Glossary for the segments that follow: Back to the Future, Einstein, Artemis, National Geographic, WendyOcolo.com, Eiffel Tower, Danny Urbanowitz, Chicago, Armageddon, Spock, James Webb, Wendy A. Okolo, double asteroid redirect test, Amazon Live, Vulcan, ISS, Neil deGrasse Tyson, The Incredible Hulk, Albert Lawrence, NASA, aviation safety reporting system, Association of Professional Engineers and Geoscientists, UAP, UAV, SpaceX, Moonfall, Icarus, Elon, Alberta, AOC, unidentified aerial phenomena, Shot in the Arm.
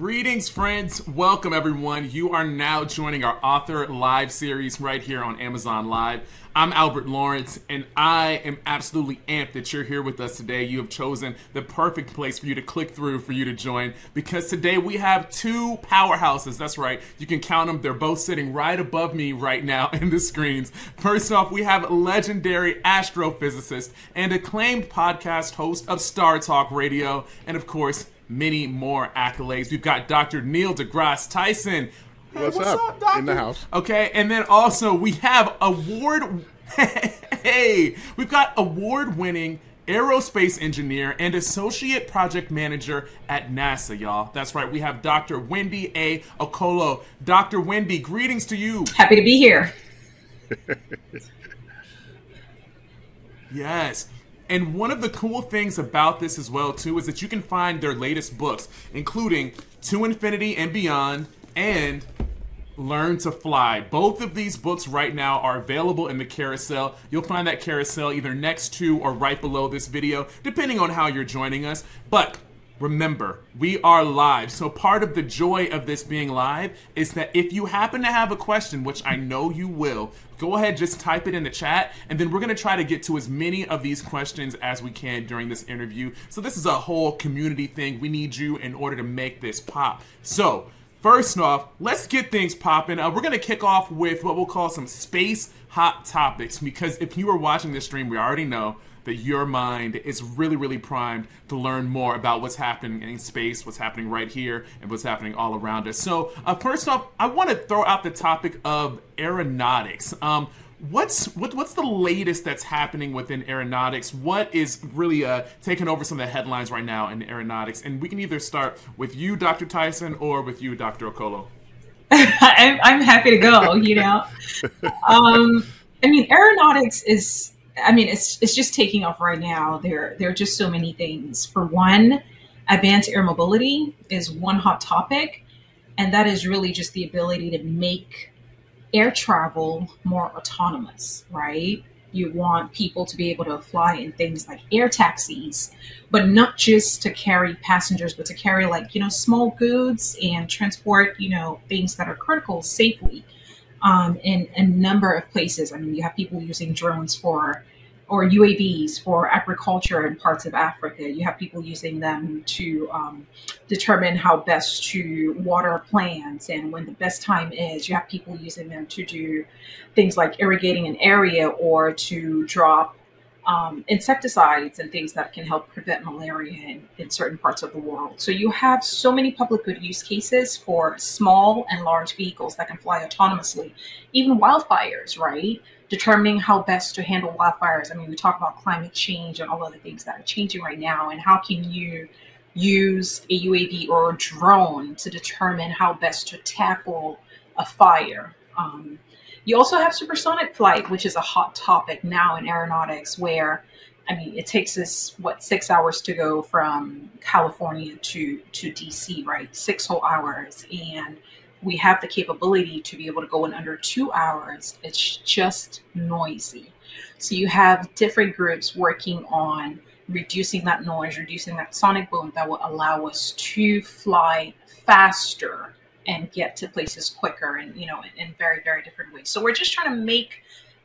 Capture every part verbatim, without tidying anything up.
Greetings, friends. Welcome, everyone. You are now joining our Author Live series right here on Amazon Live. I'm Albert Lawrence, and I am absolutely amped that you're here with us today. You have chosen the perfect place for you to click through, for you to join, because today we have two powerhouses. That's right. You can count them. They're both sitting right above me right now in the screens. First off, we have legendary astrophysicist and acclaimed podcast host of Star Talk Radio, and of course, many more accolades. We've got Doctor Neil deGrasse Tyson. Hey, what's, what's up? up Doctor? In the house. Okay, and then also we have award... hey! We've got award-winning aerospace engineer and associate project manager at NASA, y'all. That's right, we have Doctor Wendy A. Okolo. Doctor Wendy, greetings to you. Happy to be here. Yes. And one of the cool things about this as well, too, is that you can find their latest books, including To Infinity and Beyond and Learn to Fly. Both of these books right now are available in the carousel. You'll find that carousel either next to or right below this video, depending on how you're joining us. But remember, we are live. So part of the joy of this being live is that if you happen to have a question, which I know you will, go ahead, just type it in the chat, and then we're going to try to get to as many of these questions as we can during this interview. So this is a whole community thing. We need you in order to make this pop. So first off, let's get things popping. Uh, we're going to kick off with what we'll call some space hot topics, because if you are watching this stream, we already know that your mind is really, really primed to learn more about what's happening in space, what's happening right here, and what's happening all around us. So uh, first off, I want to throw out the topic of aeronautics. Um, what's what, what's the latest that's happening within aeronautics? What is really uh, taking over some of the headlines right now in aeronautics? And we can either start with you, Doctor Tyson, or with you, Doctor Okolo. I'm, I'm happy to go, you know. um, I mean, aeronautics is... I mean, it's it's just taking off right now. There, there are just so many things. For one, advanced air mobility is one hot topic, and that is really just the ability to make air travel more autonomous, right? You want people to be able to fly in things like air taxis, but not just to carry passengers, but to carry like, you know, small goods and transport, you know, things that are critical safely. Um, in a number of places. I mean, you have people using drones for, or U A Vs for agriculture in parts of Africa. You have people using them to um, determine how best to water plants and when the best time is. You have people using them to do things like irrigating an area or to drop um, insecticides and things that can help prevent malaria in, in certain parts of the world. So you have so many public good use cases for small and large vehicles that can fly autonomously, even wildfires, right? Determining how best to handle wildfires. I mean, we talk about climate change and all of the things that are changing right now, and how can you use a U A V or a drone to determine how best to tackle a fire? Um, You also have supersonic flight, which is a hot topic now in aeronautics, where, I mean, it takes us, what, six hours to go from California to, to D C, right? Six whole hours. And we have the capability to be able to go in under two hours. It's just noisy. So you have different groups working on reducing that noise, reducing that sonic boom that will allow us to fly faster and get to places quicker, and, you know, in, in very, very different ways. So we're just trying to make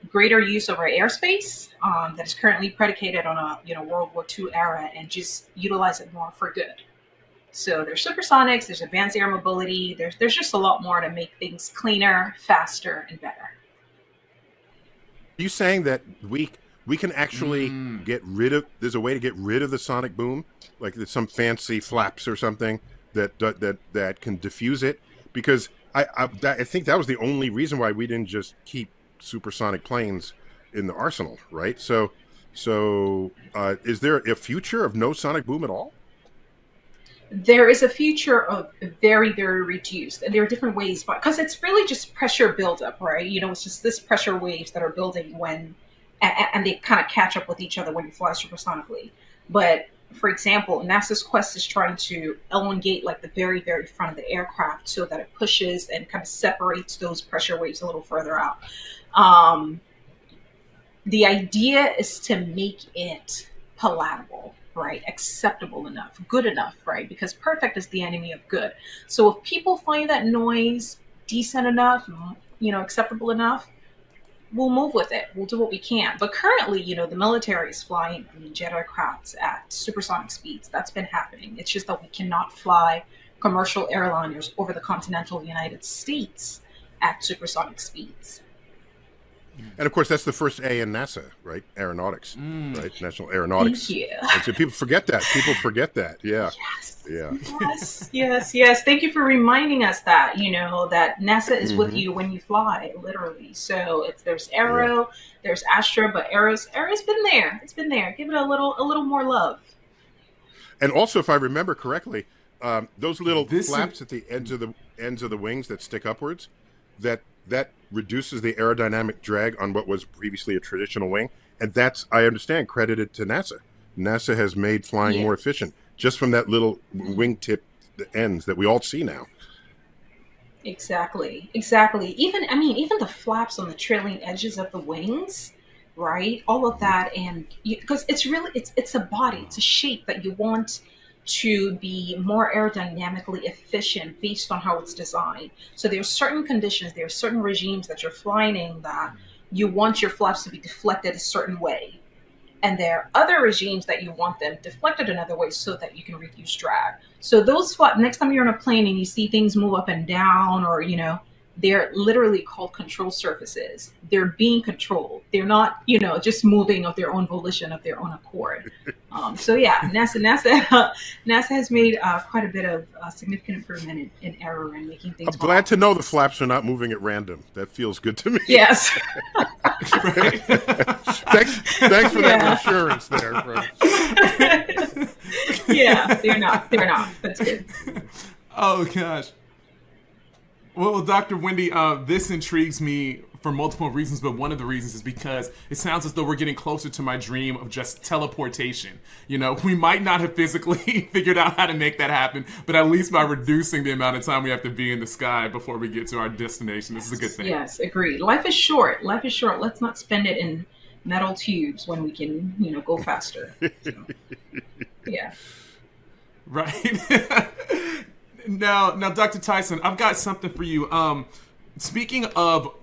greater use of our airspace um, that is currently predicated on a, you know, World War Two era, and just utilize it more for good. So there's supersonics, there's advanced air mobility, there's, there's just a lot more to make things cleaner, faster, and better. Are you saying that we, we can actually mm. get rid of, there's a way to get rid of the sonic boom, like there's some fancy flaps or something that, that, that can diffuse it? Because I I, that, I think that was the only reason why we didn't just keep supersonic planes in the arsenal, right? So, so uh, is there a future of no sonic boom at all? There is a future of very, very reduced, and there are different ways, but because it's really just pressure buildup, right? You know, it's just this pressure waves that are building when, and, and they kind of catch up with each other when you fly supersonically. But for example, NASA's Quest is trying to elongate like the very, very front of the aircraft so that it pushes and kind of separates those pressure waves a little further out. Um, the idea is to make it palatable, right? Acceptable enough, good enough, right? Because perfect is the enemy of good. So if people find that noise decent enough, you know, acceptable enough, we'll move with it. We'll do what we can. But currently, you know, the military is flying jet aircrafts at supersonic speeds. That's been happening. It's just that we cannot fly commercial airliners over the continental United States at supersonic speeds. And of course, that's the first A in NASA, right? Aeronautics, mm. right? National Aeronautics. Thank you. And so people forget that. People forget that. Yeah. Yes. Yeah. Yes. Yes. Yes. Thank you for reminding us that, you know, that NASA is mm-hmm. with you when you fly, literally. So if there's aero, yeah. there's astro, but aero's aero's been there. It's been there. Give it a little, a little more love. And also, if I remember correctly, um, those little this flaps is... at the ends of the ends of the wings that stick upwards, that that. reduces the aerodynamic drag on what was previously a traditional wing. And that's, I understand, credited to NASA. NASA has made flying yes. more efficient just from that little wingtip ends that we all see now. Exactly, exactly. Even, I mean, even the flaps on the trailing edges of the wings, right? All of that. And because it's really, it's, it's a body, it's a shape that you want to be more aerodynamically efficient based on how it's designed. So there are certain conditions, there are certain regimes that you're flying in that you want your flaps to be deflected a certain way. And there are other regimes that you want them deflected another way so that you can reduce drag. So those flaps, next time you're on a plane and you see things move up and down, or, you know, they're literally called control surfaces. They're being controlled. They're not, you know, just moving of their own volition, of their own accord. Um, so yeah, NASA, NASA, uh, NASA has made uh, quite a bit of uh, significant improvement in, in error and making things. I'm glad to know the flaps are not moving at random. That feels good to me. Yes. thanks, thanks for yeah. that insurance there. Bro. yeah, they're not. They're not. That's good. Oh gosh. Well, Doctor Wendy, uh, this intrigues me for multiple reasons, but one of the reasons is because it sounds as though we're getting closer to my dream of just teleportation. You know, we might not have physically figured out how to make that happen, but at least by reducing the amount of time we have to be in the sky before we get to our destination, this is a good thing. Yes, agreed. Life is short. Life is short. Let's not spend it in metal tubes when we can, you know, go faster. So, yeah. Right. Now, now, Doctor Tyson, I've got something for you. Um, speaking of,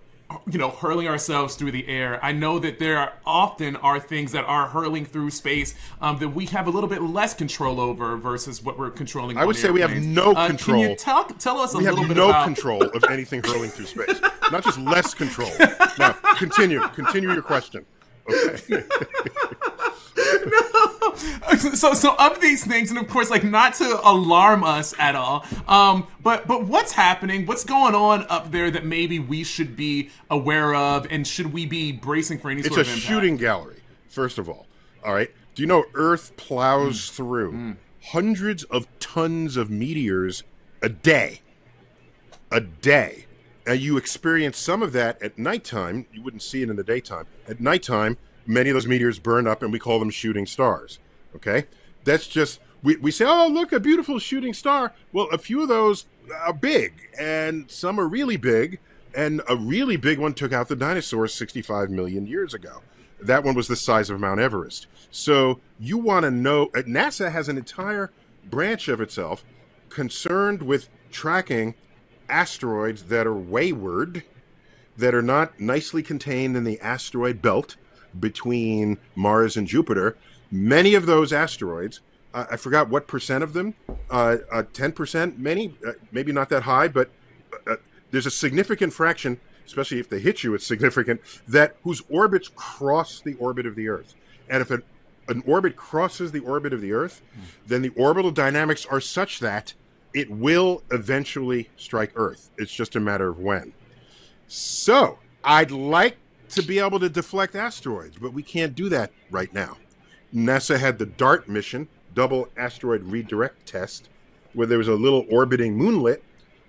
you know, hurling ourselves through the air, I know that there are often are things that are hurling through space um, that we have a little bit less control over versus what we're controlling. I would say airplanes. We have no uh, control. Can you talk, tell us we a little bit no about... We have no control of anything hurling through space. Not just less control. Now, continue. Continue your question. Okay. no. So, so of these things, and of course, like, not to alarm us at all, um, but but what's happening? What's going on up there that maybe we should be aware of, and should we be bracing for any sort of impact? It's a shooting gallery, first of all. All right. Do you know Earth plows mm. through mm. hundreds of tons of meteors a day? A day. And you experience some of that at nighttime. You wouldn't see it in the daytime. At nighttime, many of those meteors burn up, and we call them shooting stars, okay? That's just, we, we say, oh, look, a beautiful shooting star. Well, a few of those are big, and some are really big, and a really big one took out the dinosaurs sixty-five million years ago. That one was the size of Mount Everest. So you want to know, NASA has an entire branch of itself concerned with tracking asteroids that are wayward, that are not nicely contained in the asteroid belt between Mars and Jupiter. Many of those asteroids, uh, I forgot what percent of them, uh, uh, ten percent, many, uh, maybe not that high, but uh, there's a significant fraction, especially if they hit you, it's significant, that whose orbits cross the orbit of the Earth. And if an, an orbit crosses the orbit of the Earth, mm. then the orbital dynamics are such that it will eventually strike Earth. It's just a matter of when. So I'd like to be able to deflect asteroids, but we can't do that right now. NASA had the DART mission, double asteroid redirect test, where there was a little orbiting moonlet,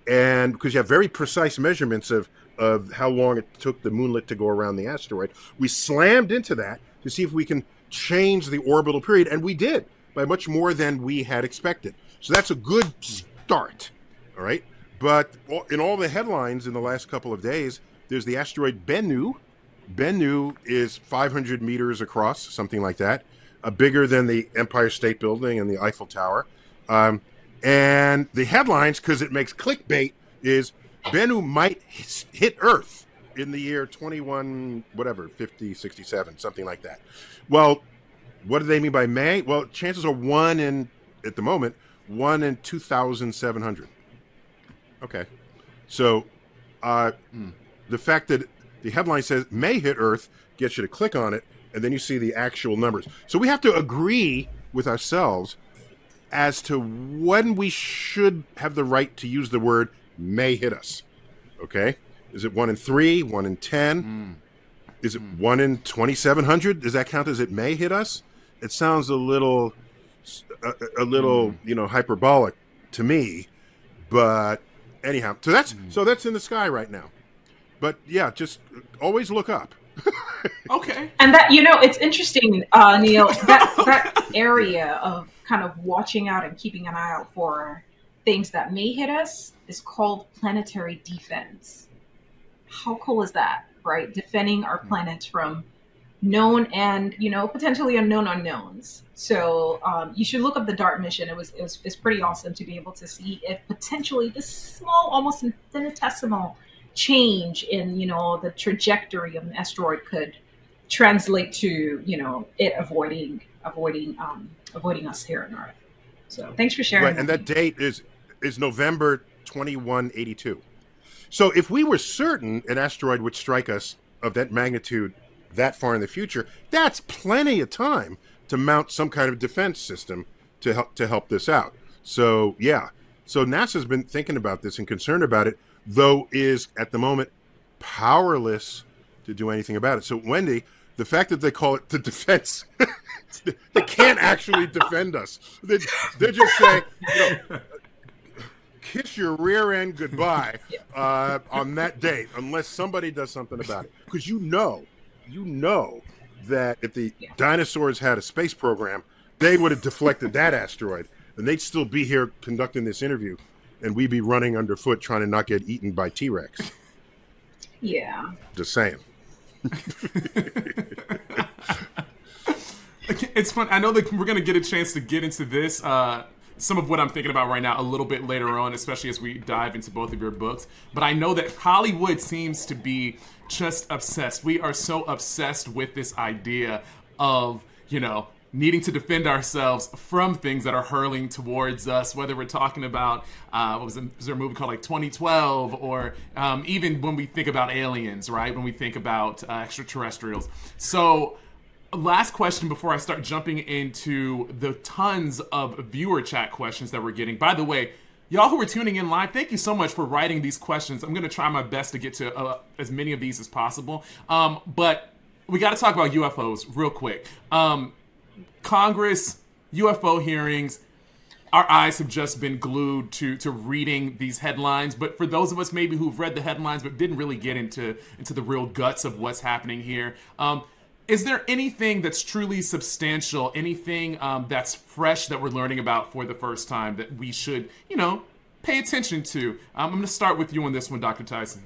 and because you have very precise measurements of, of how long it took the moonlet to go around the asteroid, we slammed into that to see if we can change the orbital period, and we did by much more than we had expected. So that's a good start, all right? But in all the headlines in the last couple of days, there's the asteroid Bennu. Bennu is five hundred meters across, something like that. uh, bigger than the Empire State Building and the Eiffel Tower. Um, and the headlines, because it makes clickbait, is Bennu might hit Earth in the year twenty-one, whatever, fifty, sixty-seven, something like that. Well, what do they mean by May? Well, chances are one in, at the moment, one in two thousand seven hundred. Okay. So uh, mm. the fact that the headline says may hit Earth gets you to click on it, and then you see the actual numbers. So we have to agree with ourselves as to when we should have the right to use the word may hit us. Okay? Is it one in three, one in ten? Mm. Is it mm. one in twenty-seven hundred? Does that count as it may hit us? It sounds a little, a, a little, mm. you know, hyperbolic to me, but anyhow, so that's mm. so that's in the sky right now. But yeah, just always look up. Okay. And that, you know, it's interesting, uh, Neil, that, that area of kind of watching out and keeping an eye out for things that may hit us is called planetary defense. How cool is that, right? Defending our planet from known and, you know, potentially unknown unknowns. So um, you should look up the DART mission. It was, it was, it's pretty awesome to be able to see if potentially this small, almost infinitesimal change in, you know, the trajectory of an asteroid could translate to, you know, it avoiding avoiding um avoiding us here on Earth. So thanks for sharing. Right, and that date is is November twenty-one eighty-two. So if we were certain an asteroid would strike us of that magnitude that far in the future, that's plenty of time to mount some kind of defense system to help to help this out. So yeah, so NASA's been thinking about this and concerned about it, though is at the moment powerless to do anything about it. So Wendy, the fact that they call it the defense, they can't actually defend us. They, they're just saying, you know, kiss your rear end goodbye uh, on that date, unless somebody does something about it. Because you know, you know that if the dinosaurs had a space program, they would have deflected that asteroid and they'd still be here conducting this interview, and we'd be running underfoot trying to not get eaten by T-Rex. Yeah. Just saying. It's fun. I know that we're going to get a chance to get into this, uh, some of what I'm thinking about right now a little bit later on, especially as we dive into both of your books. But I know that Hollywood seems to be just obsessed. We are so obsessed with this idea of, you know, needing to defend ourselves from things that are hurling towards us, whether we're talking about, uh, what was, it, was there a movie called like twenty twelve, or um, even when we think about aliens, right? When we think about uh, extraterrestrials. So last question before I start jumping into the tons of viewer chat questions that we're getting. By the way, y'all who are tuning in live, thank you so much for writing these questions. I'm gonna try my best to get to uh, as many of these as possible. Um, but we gotta talk about U F Os real quick. Um, Congress, U F O hearings, our eyes have just been glued to to reading these headlines. But for those of us maybe who've read the headlines but didn't really get into, into the real guts of what's happening here, um, is there anything that's truly substantial, anything um, that's fresh that we're learning about for the first time that we should, you know, pay attention to? Um, I'm going to start with you on this one, Doctor Tyson.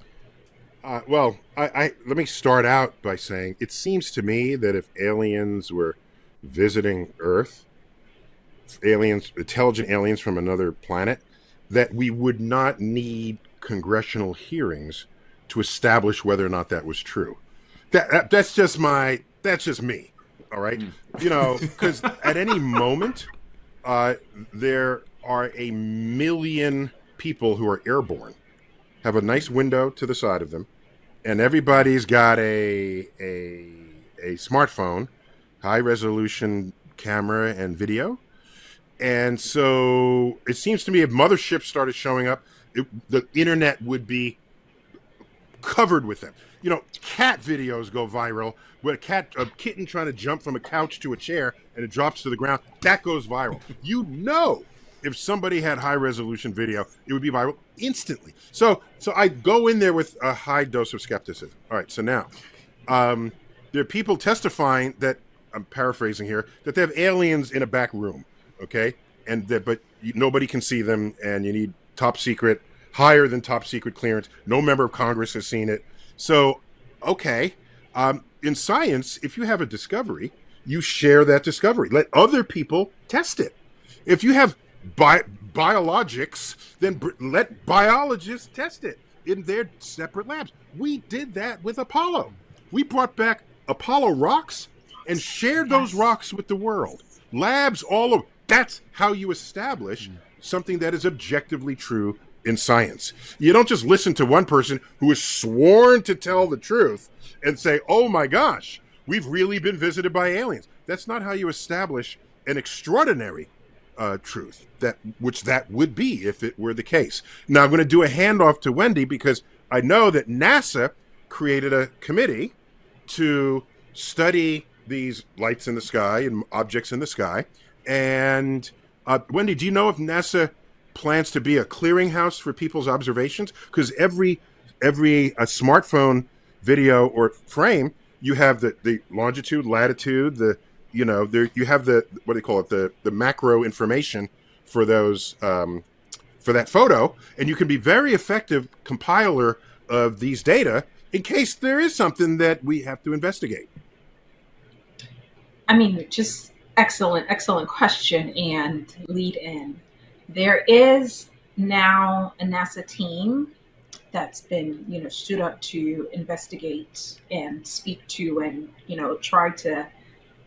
Uh, well, I, I let me start out by saying it seems to me that if aliens were visiting Earth, aliens, intelligent aliens from another planet, that we would not need congressional hearings to establish whether or not that was true. That, that that's just my, that's just me. All right. Mm. You know, because at any moment, uh, there are a million people who are airborne, have a nice window to the side of them, and everybody's got a, a, a smartphone, high resolution camera and video. And so it seems to me if motherships started showing up, it, the internet would be covered with them. You know, cat videos go viral where a cat, a kitten trying to jump from a couch to a chair and it drops to the ground, that goes viral. You know, if somebody had high resolution video, it would be viral instantly. So, so I go in there with a high dose of skepticism. All right, so now um, there are people testifying that, I'm paraphrasing here, that they have aliens in a back room, okay? And that, but nobody can see them, and you need top secret, higher than top secret clearance. No member of Congress has seen it. So, okay, um, in science, if you have a discovery you share that discovery. Let other people test it. If you have bi- biologics, then b- let biologists test it in their separate labs. We did that with Apollo. We brought back Apollo rocks and shared yes. those rocks with the world. Labs all over. That's how you establish mm. something that is objectively true in science. You don't just listen to one person who is sworn to tell the truth and say, oh my gosh, we've really been visited by aliens. That's not how you establish an extraordinary uh, truth, that which that would be if it were the case. Now I'm going to do a handoff to Wendy, because I know that NASA created a committee to study these lights in the sky and objects in the sky. And uh, Wendy, do you know if NASA plans to be a clearinghouse for people's observations? Because every every a smartphone video or frame, you have the, the longitude, latitude, the you know there you have the what do you call it the the macro information for those um, for that photo, and you can be very effective compiler of these data in case there is something that we have to investigate. I mean, just excellent, excellent question and lead in. There is now a NASA team that's been, you know, stood up to investigate and speak to and, you know, try to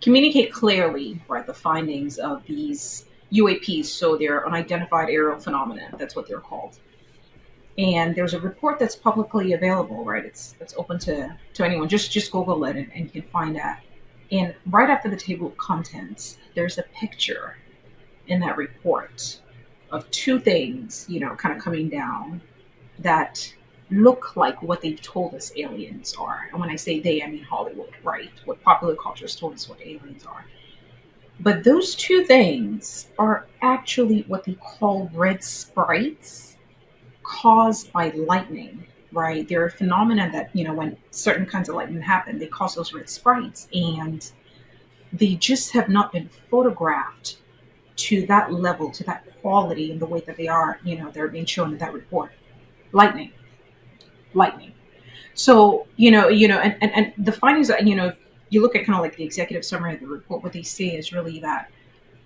communicate clearly, right, the findings of these U A Ps. So they're unidentified aerial phenomena. That's what they're called. And there's a report that's publicly available, right? It's it's open to, to anyone. Just just Google it and, and you can find that. And right after the table of contents, there's a picture in that report of two things, you know, kind of coming down that look like what they've told us aliens are. And when I say they, I mean Hollywood, right? What popular culture has told us what aliens are. But those two things are actually what they call red sprites caused by lightning, right? They're a phenomenon that, you know, when certain kinds of lightning happen, they cause those red sprites. And they just have not been photographed to that level, to that quality, and the way that they are, you know, they're being shown in that report. Lightning, lightning. So, you know, you know, and, and, and the findings, you know, if you look at kind of like the executive summary of the report, what they say is really that,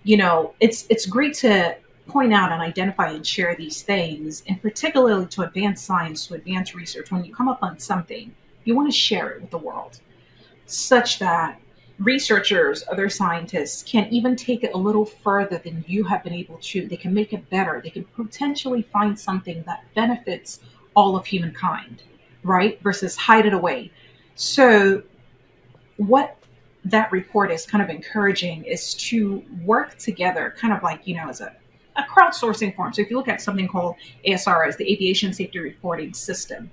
you know, it's it's great to point out and identify and share these things, and particularly to advance science, to advance research. When you come up on something, you want to share it with the world, such that researchers, other scientists can even take it a little further than you have been able to. They can make it better. They can potentially find something that benefits all of humankind, right? Versus hide it away. So what that report is kind of encouraging is to work together, kind of like, you know, as a, a crowdsourcing form. So if you look at something called A S R S, the Aviation Safety Reporting System,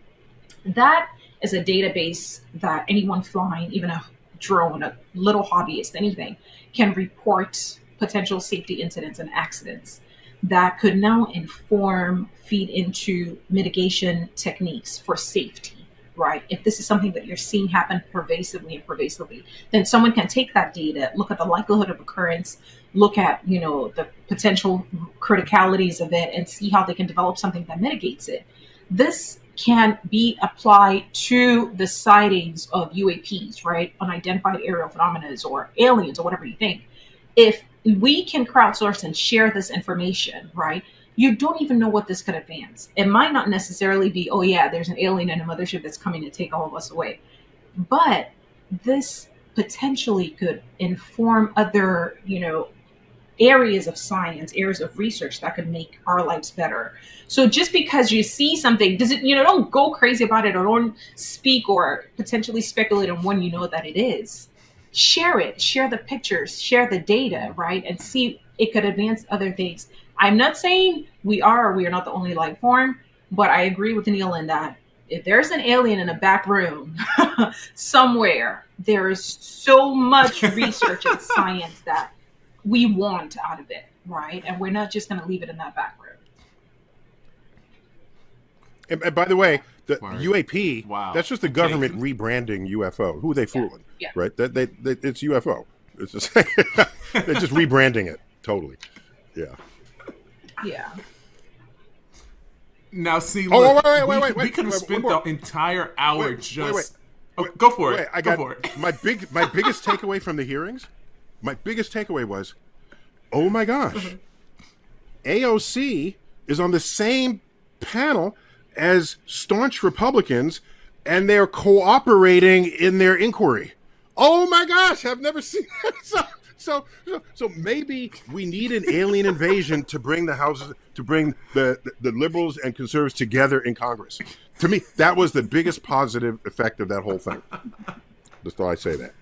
that is a database that anyone flying, even a drone, a little hobbyist, anything, can report potential safety incidents and accidents that could now inform, feed into mitigation techniques for safety, right? If this is something that you're seeing happen pervasively and pervasively, then someone can take that data, look at the likelihood of occurrence, look at, you know, the potential criticalities of it, and see how they can develop something that mitigates it. This can be applied to the sightings of U A Ps, right? Unidentified aerial phenomena or aliens or whatever you think. If we can crowdsource and share this information, right? You don't even know what this could advance. It might not necessarily be, oh yeah, there's an alien and a mothership that's coming to take all of us away. But this potentially could inform other, you know, areas of science, areas of research that could make our lives better. So just because you see something, does it, you know, don't go crazy about it or don't speak or potentially speculate on one you know that it is. Share it, share the pictures, share the data, right? And see, it could advance other things. I'm not saying we are or we are not the only life form, but I agree with Neil in that if there's an alien in a back room somewhere, there is so much research and science that we want out of it, right? And we're not just going to leave it in that back room. And, and by the way, the Word. U A P, wow. that's just the government okay. rebranding U F O. Who are they fooling, yeah. Yeah. right? That they, they, it's U F O. It's just they're just rebranding it totally. Yeah. Yeah. Now, see, oh, look, wait, wait, wait, we, wait, we could have spent the entire hour wait, just. Wait, wait, oh, wait, go for wait, it. I go got for it. My big, my biggest takeaway from the hearings my biggest takeaway was, oh my gosh, A O C is on the same panel as staunch Republicans, and they're cooperating in their inquiry. Oh my gosh, I've never seen that. So, so, so, so maybe we need an alien invasion to bring the houses, to bring the, the, the liberals and conservatives together in Congress. To me, that was the biggest positive effect of that whole thing. Just thought I'd say that.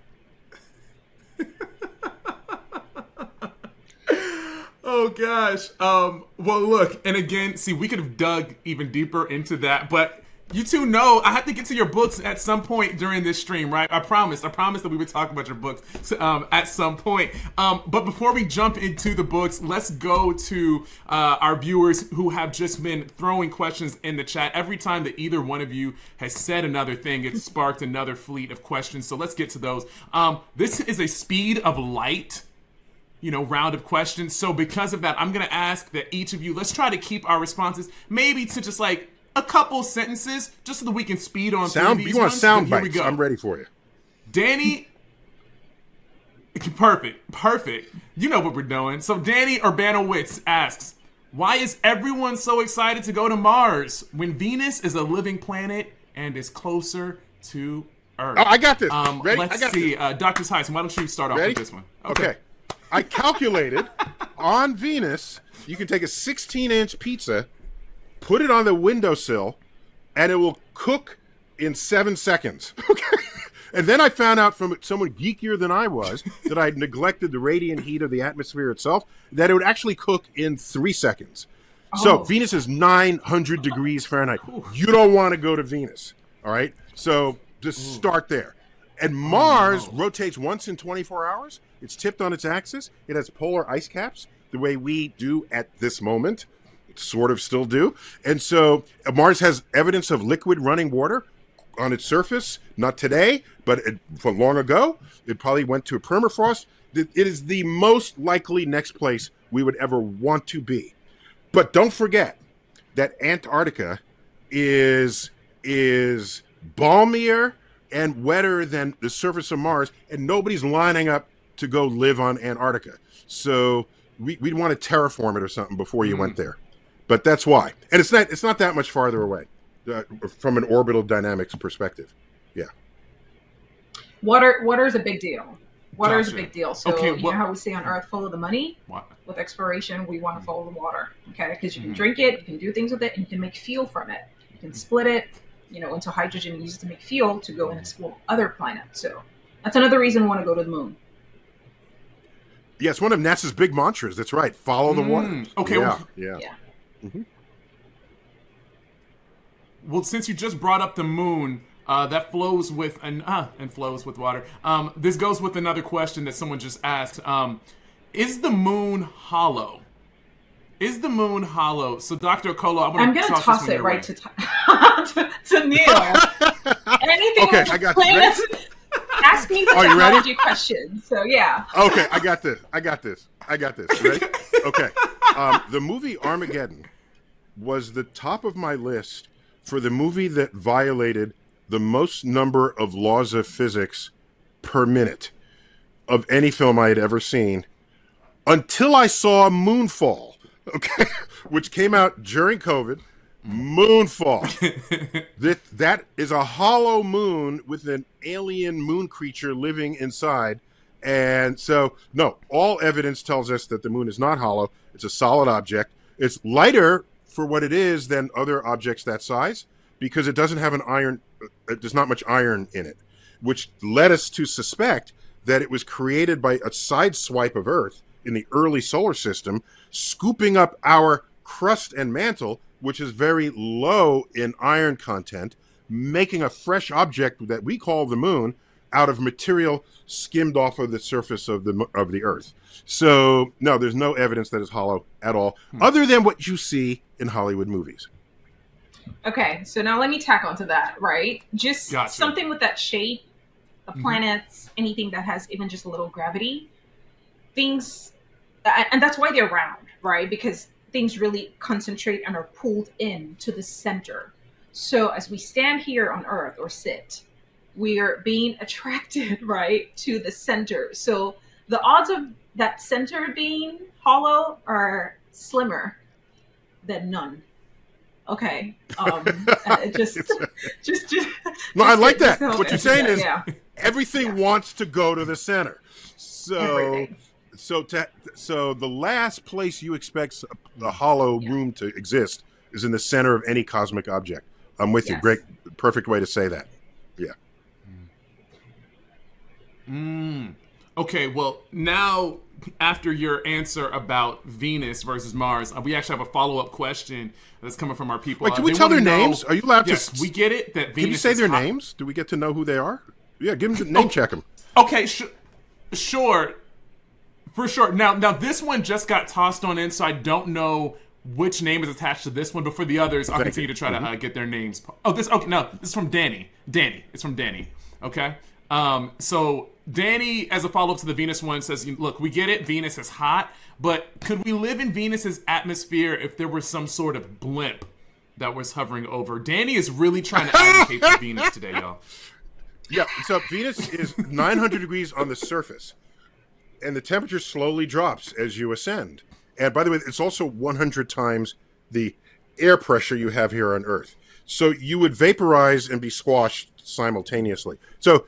Oh gosh. Um, well, look, and again, see, we could have dug even deeper into that, but you two know I have to get to your books at some point during this stream, right? I promise. I promise that we would talk about your books um, at some point. Um, but before we jump into the books, let's go to uh, our viewers who have just been throwing questions in the chat. Every time that either one of you has said another thing, it's sparked another fleet of questions. So let's get to those. Um, this is a speed of light, you know, round of questions. So because of that, I'm going to ask that each of you, let's try to keep our responses maybe to just like a couple sentences, just so that we can speed on sound, through these. You want sound bites? Here we go. I'm ready for you, Danny. Perfect, perfect. You know what we're doing. So Danny Urbanowitz asks, "Why is everyone so excited to go to Mars when Venus is a living planet and is closer to Earth?" Oh, I got this. Um, ready? Let's I got see, this. Uh, Doctor Tyson, why don't you start off ready? with this one? Okay. okay. I calculated on Venus, you can take a sixteen inch pizza, put it on the windowsill, and it will cook in seven seconds. Okay. And then I found out from someone geekier than I was that I had neglected the radiant heat of the atmosphere itself, that it would actually cook in three seconds. Oh. So Venus is nine hundred degrees Fahrenheit. Ooh. You don't want to go to Venus. All right. So just Ooh. start there. And Mars oh, no. rotates once in twenty-four hours. It's tipped on its axis. It has polar ice caps the way we do at this moment. Sort of still do. And so Mars has evidence of liquid running water on its surface. Not today, but it, from long ago. It probably went to a permafrost. It is the most likely next place we would ever want to be. But don't forget that Antarctica is, is balmier and wetter than the surface of Mars, and nobody's lining up to go live on Antarctica. So we, we'd want to terraform it or something before you mm. went there. But that's why. And it's not, it's not that much farther away uh, from an orbital dynamics perspective. Yeah. Water water is a big deal. Water gotcha. is a big deal. So okay, you know how we say on Earth, follow the money? What? With exploration, we want to follow the water. Okay? Because you can mm. drink it, you can do things with it, and you can make fuel from it. You can split it, you know, into hydrogen and use it to make fuel to go and explore other planets. So that's another reason we want to go to the moon. Yeah, it's one of NASA's big mantras. That's right. Follow the mm. water. Okay. Yeah. Well, yeah. yeah. Mm-hmm. Well, since you just brought up the moon, uh, that flows with an uh, and flows with water. Um, this goes with another question that someone just asked. Um, is the moon hollow? Is the moon hollow? So, Doctor Okolo, I'm, I'm going to toss it right to, to to Neil. Anything okay, I got this. Ask me the technology question. So, yeah. Okay, I got this. I got this. I got this. Ready? Okay. Um, the movie Armageddon was the top of my list for the movie that violated the most number of laws of physics per minute of any film I had ever seen, until I saw Moonfall, okay, which came out during COVID. Moonfall. that, that is a hollow moon with an alien moon creature living inside. And so, no, all evidence tells us that the moon is not hollow. It's a solid object. It's lighter for what it is than other objects that size because it doesn't have an iron, uh, there's not much iron in it, which led us to suspect that it was created by a side swipe of Earth in the early solar system, scooping up our crust and mantle, which is very low in iron content, making a fresh object that we call the moon out of material skimmed off of the surface of the of the Earth. So no, there's no evidence that it's hollow at all, hmm. other than what you see in Hollywood movies. Okay, so now let me tack onto that, right? Just gotcha. something with that shape, the planets, mm-hmm. anything that has even just a little gravity, things, and that's why they're round, right? Because things really concentrate and are pulled in to the center. So as we stand here on Earth or sit, we're being attracted, right, to the center. So the odds of that center being hollow are slimmer than none. Okay. Um, uh, just, just, just. No, I like that. What you're saying is yeah. everything yeah. wants to go to the center. So, everything. so, to, so the last place you expect the hollow yeah. room to exist is in the center of any cosmic object. I'm with yes. you. Great, perfect way to say that. Yeah. Mm. Okay. Well, now after your answer about Venus versus Mars, we actually have a follow-up question that's coming from our people. Wait, can we uh, tell their names? Know, are you allowed yes, to? We get it. That Venus. Can you say their hot. names? Do we get to know who they are? Yeah, give them the name. Oh, check them. Okay, sh sure, for sure. Now, now this one just got tossed on in, so I don't know which name is attached to this one. But for the others, I'll Thank continue you. to try mm-hmm. to uh, get their names. Oh, this. Okay, no, this is from Danny. Danny. It's from Danny. Okay. Um, so Danny, as a follow-up to the Venus one, says, look, we get it, Venus is hot, but could we live in Venus's atmosphere if there was some sort of blimp that was hovering over? Danny is really trying to advocate for Venus today, y'all. Yeah, so Venus is nine hundred degrees on the surface, and the temperature slowly drops as you ascend. And by the way, it's also one hundred times the air pressure you have here on Earth. So you would vaporize and be squashed simultaneously. So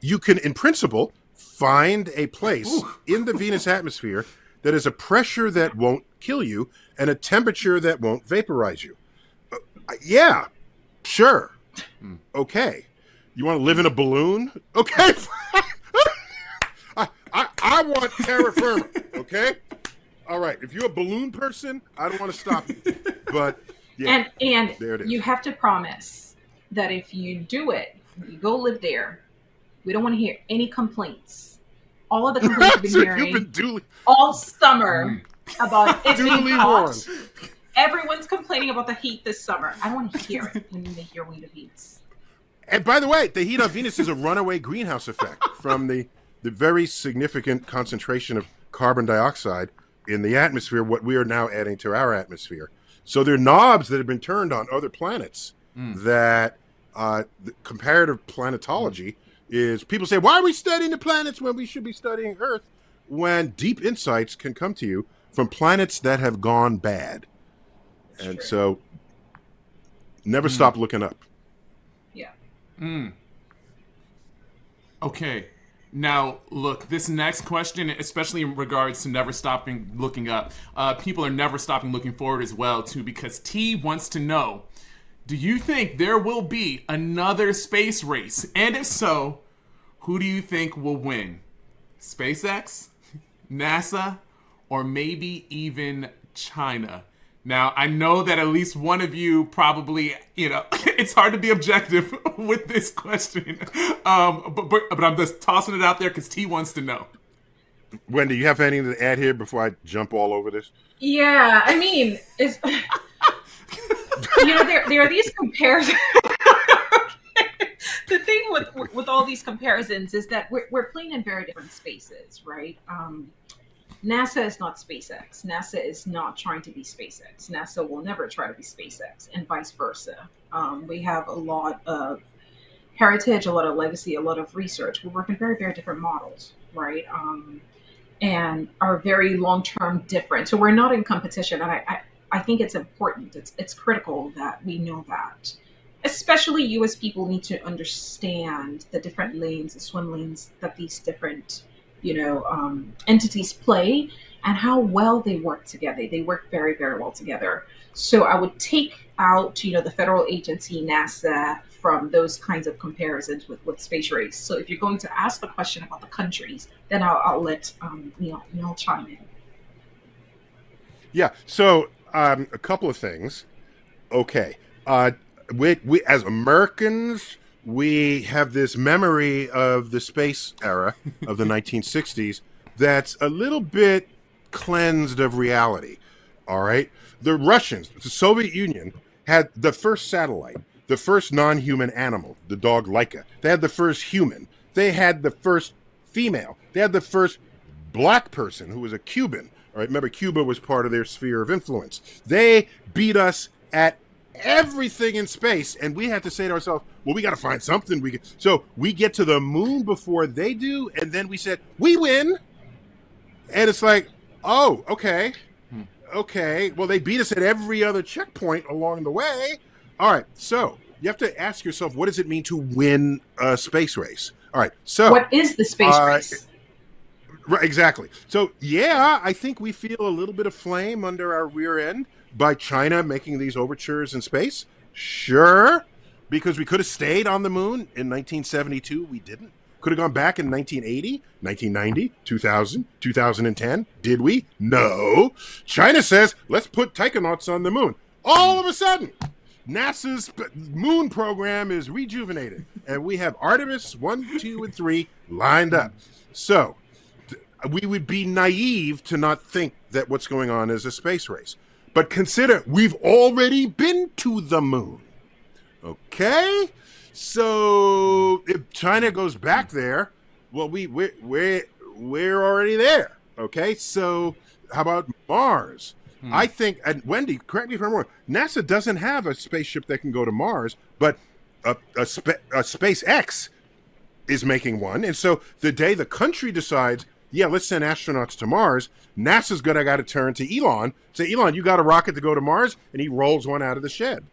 you can, in principle, find a place Ooh. in the Venus atmosphere that is a pressure that won't kill you and a temperature that won't vaporize you. Uh, yeah, sure. Mm. Okay. You want to live in a balloon? Okay. I, I, I want terra firma, okay? All right. If you're a balloon person, I don't want to stop you. But, yeah, and, and there it is. You have to promise that if you do it, you go live there. We don't want to hear any complaints. All of the complaints we've been so hearing been duly... all summer about it being hot. Everyone's complaining about the heat this summer. I want to hear it when they hear we the heats. And by the way, the heat on Venus is a runaway greenhouse effect from the, the very significant concentration of carbon dioxide in the atmosphere, what we are now adding to our atmosphere. So there are knobs that have been turned on other planets mm. that uh, the comparative planetology is people say, why are we studying the planets when we should be studying Earth? When deep insights can come to you from planets that have gone bad. That's and true. so never mm. stop looking up. Yeah. Mm. Okay. Now, look, this next question, especially in regards to never stopping looking up, uh, people are never stopping looking forward as well, too, because T wants to know, do you think there will be another space race? And if so, who do you think will win? SpaceX, NASA, or maybe even China? Now, I know that at least one of you probably, you know, it's hard to be objective with this question. Um, but, but, but I'm just tossing it out there because T wants to know. Wendy, you have anything to add here before I jump all over this? Yeah, I mean, it's... You know, there, there are these comparisons. The thing with with all these comparisons is that we're, we're playing in very different spaces, right? Um, NASA is not SpaceX. NASA is not trying to be SpaceX. NASA will never try to be SpaceX, and vice versa. Um, we have a lot of heritage, a lot of legacy, a lot of research. We work in very, very different models, right? Um, and are very long-term different. So we're not in competition, and I... I I think it's important. It's it's critical that we know that, especially you as people need to understand the different lanes, the swim lanes that these different, you know, um, entities play, and how well they work together. They work very, very well together. So I would take out, you know, the federal agency NASA from those kinds of comparisons with with space race. So if you're going to ask the question about the countries, then I'll, I'll let um, Neil Neil chime in. Yeah. So. Um, a couple of things. Okay. Uh, we, we, as Americans, we have this memory of the space era of the nineteen sixties that's a little bit cleansed of reality. All right. The Russians, the Soviet Union, had the first satellite, the first non-human animal, the dog Leica. They had the first human. They had the first female. They had the first black person who was a Cuban. All right, remember, Cuba was part of their sphere of influence. They beat us at everything in space, and we had to say to ourselves, well, we got to find something. We can. So we get to the moon before they do, and then we said, we win. And it's like, oh, okay. Okay. Well, they beat us at every other checkpoint along the way. All right. So you have to ask yourself, what does it mean to win a space race? All right. So what is the space uh, race? Right, exactly. So, yeah, I think we feel a little bit of flame under our rear end by China making these overtures in space. Sure. Because we could have stayed on the moon in nineteen seventy-two. We didn't. Could have gone back in nineteen eighty, nineteen ninety, two thousand, two thousand ten. Did we? No. China says, let's put taikonauts on the moon. All of a sudden, NASA's moon program is rejuvenated. And we have Artemis one, two, and three lined up. So we would be naive to not think that what's going on is a space race. But consider, we've already been to the moon. Okay? So if China goes back there, well, we we're, we're, we're already there. Okay? So how about Mars? Hmm. I think, and Wendy, correct me if I'm wrong, NASA doesn't have a spaceship that can go to Mars, but a, a, spe- a SpaceX is making one. And so the day the country decides, yeah, let's send astronauts to Mars, NASA's going to got to turn to Elon, say, Elon, you got a rocket to go to Mars? And he rolls one out of the shed.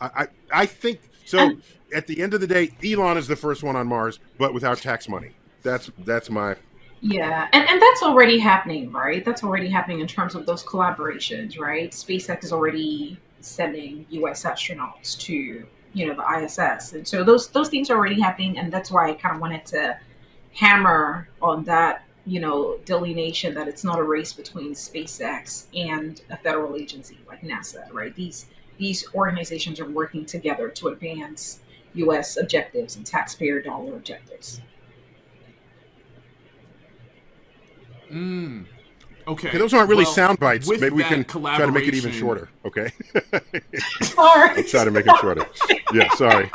I I, I think, so um, at the end of the day, Elon is the first one on Mars, but without tax money. That's that's my... Yeah, and, and that's already happening, right? That's already happening in terms of those collaborations, right? SpaceX is already sending U S astronauts to, you know, the I S S. And so those, those things are already happening, and that's why I kind of wanted to hammer on that, you know, delineation that it's not a race between SpaceX and a federal agency like NASA, right? These these organizations are working together to advance U S objectives and taxpayer dollar objectives. Mm. Okay. Okay. Those aren't really well, sound bites. Maybe we can try to make it even shorter. Okay. Sorry. Let's try to make it shorter. Yeah, sorry.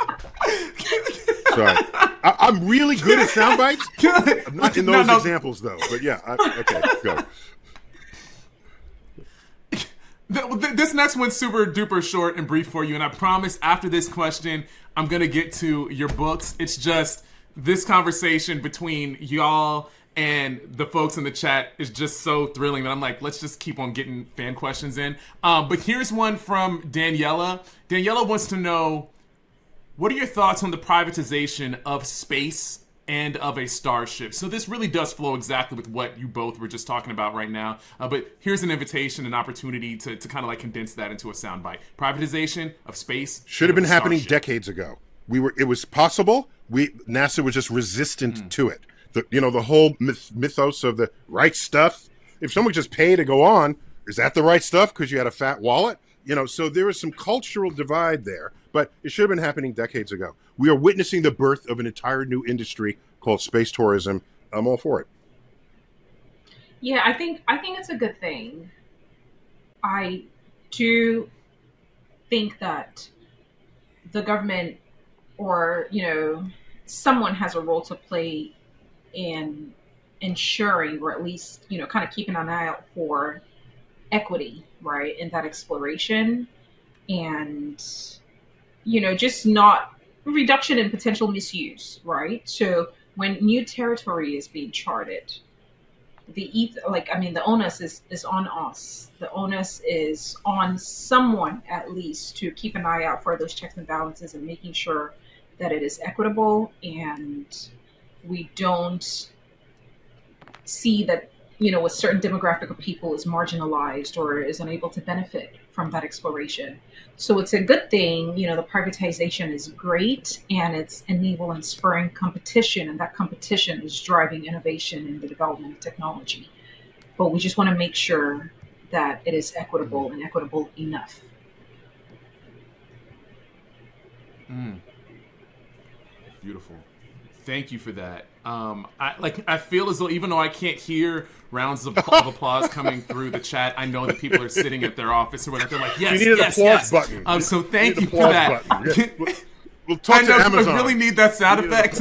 Sorry. I, I'm really good at sound bites. I'm not in those no, no. examples, though. But yeah, I, okay, go. This next one's super duper short and brief for you. And I promise after this question, I'm going to get to your books. It's just this conversation between y'all and the folks in the chat is just so thrilling that I'm like, let's just keep on getting fan questions in. Um, but here's one from Daniela. Daniela wants to know, what are your thoughts on the privatization of space and of a starship? So this really does flow exactly with what you both were just talking about right now. Uh, but here's an invitation, an opportunity to, to kind of like condense that into a soundbite. Privatization of space. Should have been happening decades ago. We were. It was possible. We NASA was just resistant mm. to it. The, you know, the whole myth, mythos of the right stuff. If someone just paid to go on, is that the right stuff because you had a fat wallet? You know, so there is some cultural divide there, but it should have been happening decades ago. We are witnessing the birth of an entire new industry called space tourism. I'm all for it. Yeah, I think I think it's a good thing. I do think that the government or, you know, someone has a role to play in ensuring, or at least, you know, kind of keeping an eye out for equity, right, in that exploration, and, you know, just not reduction in potential misuse, right? So when new territory is being charted, the eth- like I mean the onus is, is on us. The onus is on someone at least to keep an eye out for those checks and balances and making sure that it is equitable and we don't see that, you know, a certain demographic of people is marginalized or is unable to benefit from that exploration. So it's a good thing, you know, the privatization is great and it's enabling spurring competition, and that competition is driving innovation in the development of technology. But we just want to make sure that it is equitable and equitable enough. Mm. Beautiful. Thank you for that. Um, I like. I feel as though even though I can't hear rounds of, of applause coming through the chat, I know that people are sitting at their office or whatever. They're like, yes, you need yes, an applause yes. button. Um, so thank you, you for that. Yeah. We'll talk I know, to Amazon. I really need that sound effect.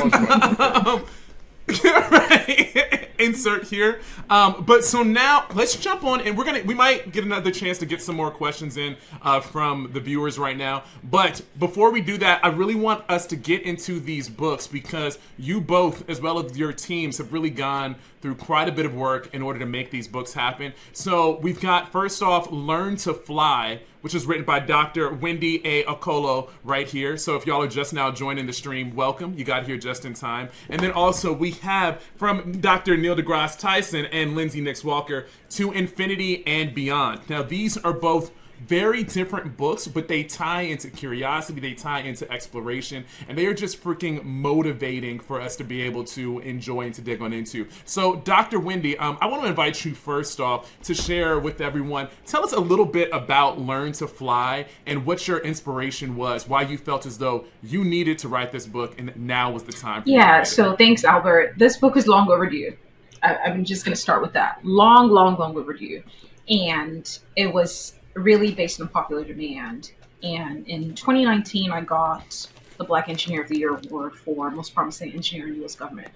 right? Insert here. Um, but so now let's jump on, and we're gonna we might get another chance to get some more questions in uh, from the viewers right now. But before we do that, I really want us to get into these books, because you both, as well as your teams, have really gone through quite a bit of work in order to make these books happen. So we've got, first off, Learn to Fly, which is written by Doctor Wendy A. Okolo right here. So if y'all are just now joining the stream, welcome. You got here just in time. And then also we have from Doctor Neil deGrasse Tyson and Lindsay Nix Walker, To Infinity and Beyond. Now these are both very different books, but they tie into curiosity, they tie into exploration, and they are just freaking motivating for us to be able to enjoy and to dig on into. So Doctor Wendy, um, I want to invite you first off to share with everyone, tell us a little bit about Learn to Fly and what your inspiration was, why you felt as though you needed to write this book and now was the time for you. Yeah, so thanks, Albert. This book is long overdue. I I'm just going to start with that. Long, long, long overdue. And it was really based on popular demand. And in twenty nineteen, I got the Black Engineer of the Year award for Most Promising Engineer in U S Government.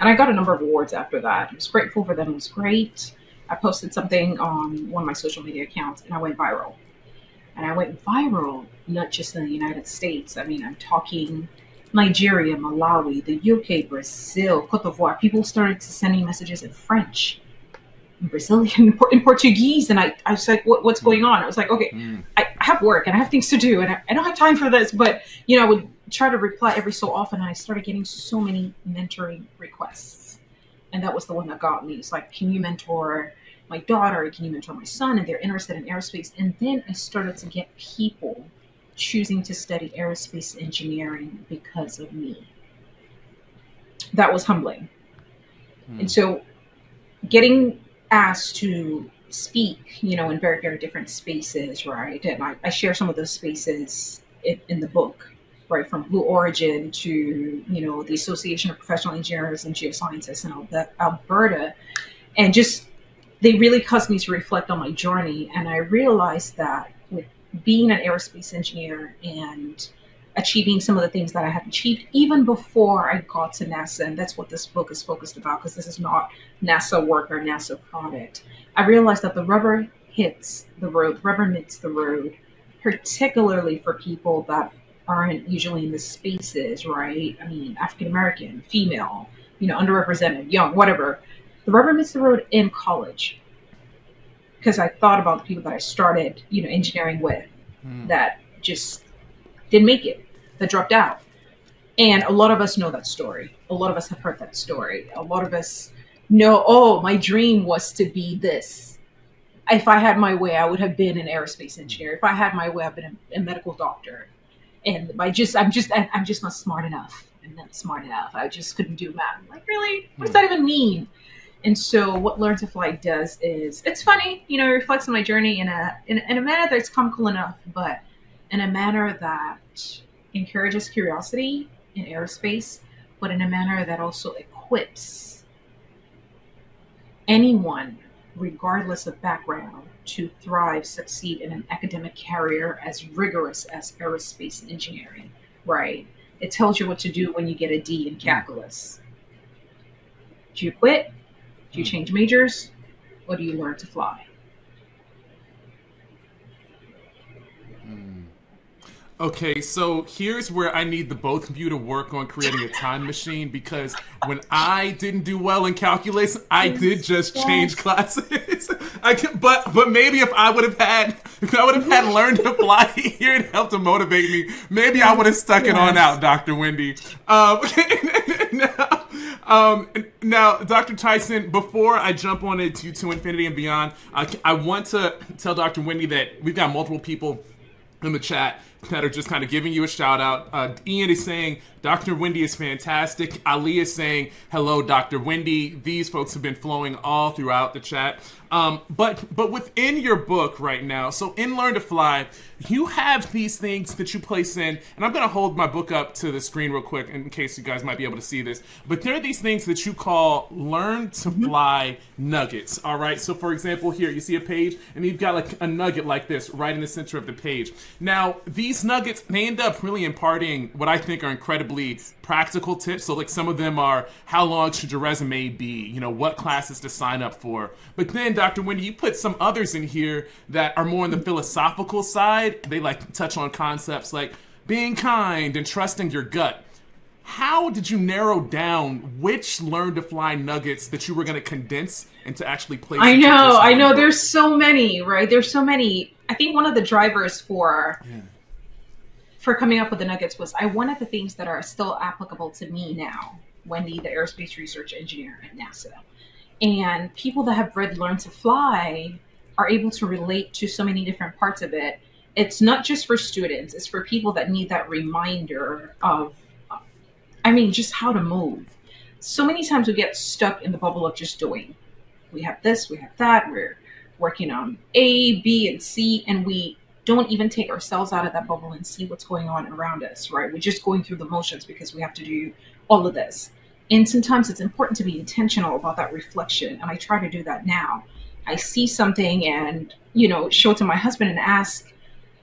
And I got a number of awards after that. I was grateful for them, it was great. I posted something on one of my social media accounts and I went viral. And I went viral, not just in the United States. I mean, I'm talking Nigeria, Malawi, the U K, Brazil, Cote d'Ivoire. People started sending messages in French, Brazilian, in Portuguese, and I, I was like, what, what's going on? I was like, okay, mm. I, I have work and I have things to do, and I, I don't have time for this, but, you know, I would try to reply every so often, and I started getting so many mentoring requests, and that was the one that got me. It's like, can you mentor my daughter? Can you mentor my son? And they're interested in aerospace, and then I started to get people choosing to study aerospace engineering because of me. That was humbling, mm. and so getting asked to speak, you know, in very, very different spaces, right? And I, I share some of those spaces in, in the book, right? From Blue Origin to, you know, the Association of Professional Engineers and Geoscientists in Alberta. And just, they really caused me to reflect on my journey. And I realized that with being an aerospace engineer and achieving some of the things that I have achieved even before I got to NASA, and that's what this book is focused about, because this is not NASA work or NASA product. I realized that the rubber hits the road, rubber meets the road, particularly for people that aren't usually in the spaces, right? I mean, African-American, female, you know, underrepresented, young, whatever. The rubber meets the road in college, because I thought about the people that I started, you know, engineering with mm. that just didn't make it, that dropped out. And a lot of us know that story. A lot of us have heard that story. A lot of us know, oh, my dream was to be this. If I had my way, I would have been an aerospace engineer. If I had my way, I'd been a, a medical doctor. And I just, I'm just, I'm just not smart enough. I'm not smart enough. I just couldn't do math. I'm like, really? What does that even mean? And so what Learn to Fly does is, it's funny, you know, it reflects on my journey in a, in, in a manner that's comical enough, but in a manner that encourages curiosity in aerospace, but in a manner that also equips anyone, regardless of background, to thrive, succeed in an academic career as rigorous as aerospace engineering, right? It tells you what to do when you get a D in calculus. Do you quit? Do you change majors? Or do you learn to fly? Okay, so here's where I need the both of you to work on creating a time machine, because when I didn't do well in calculus, I did just change classes. I can, but but maybe if I would have had if I would have had learned to fly here and helped to motivate me, maybe I would have stuck it on out, Doctor Wendy. Um, now, um, now, Doctor Tyson, before I jump on into To Infinity and Beyond, I, I want to tell Doctor Wendy that we've got multiple people in the chat that are just kind of giving you a shout out. Uh, Ian is saying, Doctor Wendy is fantastic. Ali is saying, hello, Doctor Wendy. These folks have been flowing all throughout the chat. Um, but but within your book right now, so in Learn to Fly, you have these things that you place in, and I'm gonna hold my book up to the screen real quick in case you guys might be able to see this, but there are these things that you call Learn to Fly nuggets, all right? So for example, here, you see a page, and you've got like a nugget like this right in the center of the page. Now, these these nuggets, they end up really imparting what I think are incredibly practical tips. So like some of them are, how long should your resume be? You know, what classes to sign up for? But then, Doctor Wendy, you put some others in here that are more on the philosophical side. They like touch on concepts like being kind and trusting your gut. How did you narrow down which learn to fly nuggets that you were going to condense and to actually place? I know, I know. There's so many, right? There's so many. I think one of the drivers for yeah. for coming up with the nuggets was I wanted the things that are still applicable to me now, Wendy, the aerospace research engineer at NASA, and people that have read Learn to Fly are able to relate to so many different parts of it. It's not just for students; it's for people that need that reminder of. I mean, just how to move. So many times we get stuck in the bubble of just doing. We have this, we have that, we're working on A, B, and C, and we don't even take ourselves out of that bubble and see what's going on around us, right? We're just going through the motions because we have to do all of this. And sometimes it's important to be intentional about that reflection, and I try to do that now. I see something and, you know, show it to my husband and ask,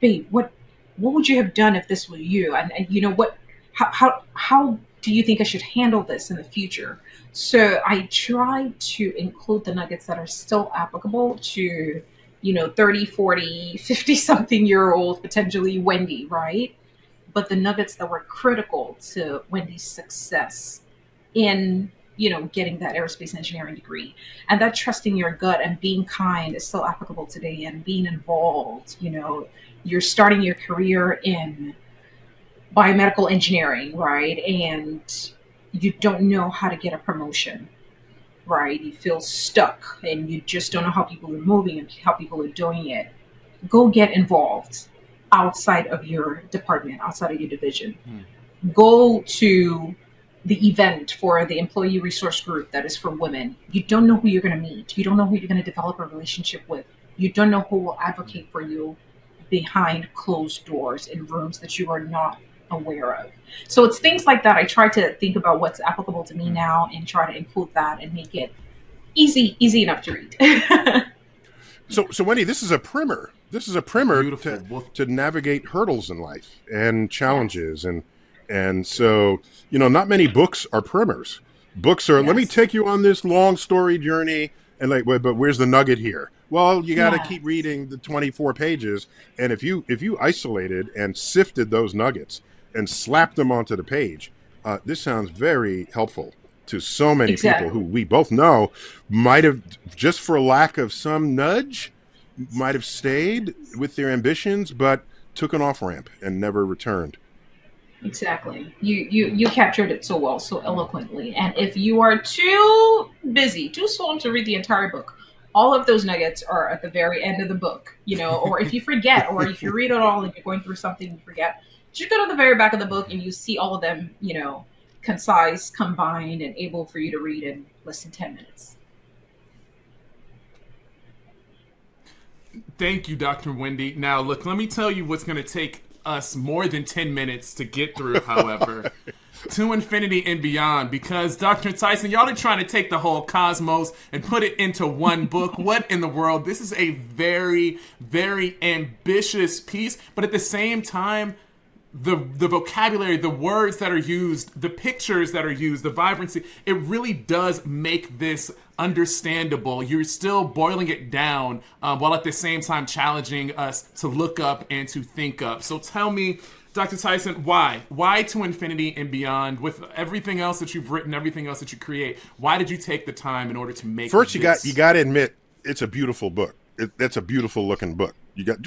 babe, what what would you have done if this were you? And, and you know, what, how, how, how, do you think I should handle this in the future? So I try to include the nuggets that are still applicable to, you know, thirty, forty, fifty something year old, potentially Wendy, right? But the nuggets that were critical to Wendy's success in, you know, getting that aerospace engineering degree, and that trusting your gut and being kind is still applicable today, and being involved, you know, you're starting your career in biomedical engineering, right? And you don't know how to get a promotion, right? You feel stuck and you just don't know how people are moving and how people are doing it. Go get involved outside of your department, outside of your division. Mm. Go to the event for the employee resource group that is for women. You don't know who you're going to meet. You don't know who you're going to develop a relationship with. You don't know who will advocate for you behind closed doors in rooms that you are not aware of. So it's things like that. I try to think about what's applicable to me now and try to include that and make it easy, easy enough to read. so, so Wendy, this is a primer. This is a primer to, to navigate hurdles in life and challenges. And, and so, you know, not many books are primers. Books are, yes. Let me take you on this long story journey. And like, wait, but where's the nugget here? Well, you got to yeah. keep reading the twenty-four pages. And if you if you isolated and sifted those nuggets and slapped them onto the page, uh, this sounds very helpful to so many exactly. people who we both know might have, just for lack of some nudge, might have stayed with their ambitions, but took an off-ramp and never returned. Exactly. You, you you captured it so well, so eloquently. And if you are too busy, too swamped to read the entire book, all of those nuggets are at the very end of the book, you know, or if you forget, or if you read it all and you're going through something and you forget, just go to the very back of the book and you see all of them, you know, concise, combined, and able for you to read in less than ten minutes. Thank you, Doctor Wendy. Now, look, let me tell you what's going to take us more than ten minutes to get through, however, to infinity and beyond, because Doctor Tyson, y'all are trying to take the whole cosmos and put it into one book. What in the world? This is a very, very ambitious piece, but at the same time, the the vocabulary, the words that are used, the pictures that are used, the vibrancy, it really does make this understandable. You're still boiling it down uh, while at the same time challenging us to look up and to think up. So tell me, Doctor Tyson, why? Why to infinity and beyond with everything else that you've written, everything else that you create? Why did you take the time in order to make First, this? you got you got to admit, it's a beautiful book. It, that's a beautiful looking book. You got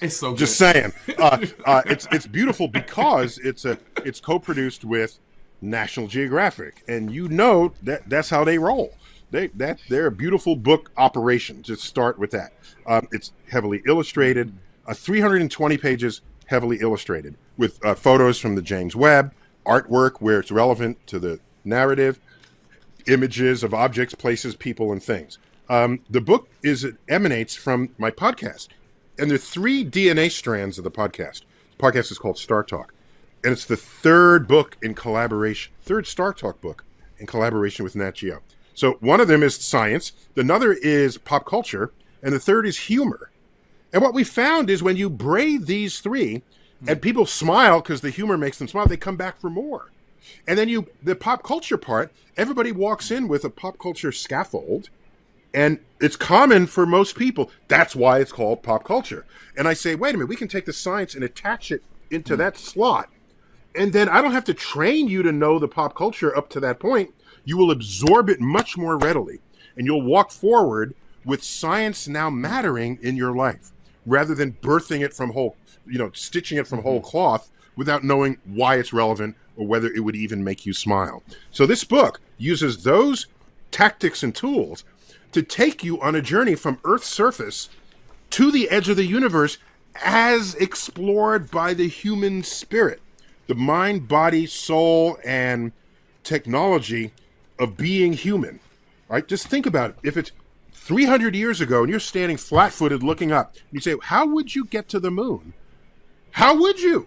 it's so good. Just saying, uh, uh, it's it's beautiful because it's a it's co-produced with National Geographic, and you know that that's how they roll. They that they're a beautiful book operation. Just start with that. Um, it's heavily illustrated, uh, three hundred twenty pages, heavily illustrated with uh, photos from the James Webb, artwork where it's relevant to the narrative, images of objects, places, people, and things. Um, the book is it emanates from my podcast. And there are three D N A strands of the podcast. The podcast is called Star Talk. And it's the third book in collaboration, third Star Talk book in collaboration with Nat Geo. So one of them is science. Another is pop culture. And the third is humor. And what we found is when you braid these three, And people smile because the humor makes them smile. They come back for more. And then you, the pop culture part, everybody walks in with a pop culture scaffold, and it's common for most people. That's why it's called pop culture. And I say, wait a minute, we can take the science and attach it into mm. that slot. And then I don't have to train you to know the pop culture up to that point. You will absorb it much more readily, and you'll walk forward with science now mattering in your life, rather than birthing it from whole, you know, stitching it from whole cloth without knowing why it's relevant or whether it would even make you smile. So this book uses those tactics and tools to take you on a journey from Earth's surface to the edge of the universe as explored by the human spirit, the mind, body, soul, and technology of being human, right? Just think about it. If it's three hundred years ago and you're standing flat-footed looking up, you say, how would you get to the moon? How would you?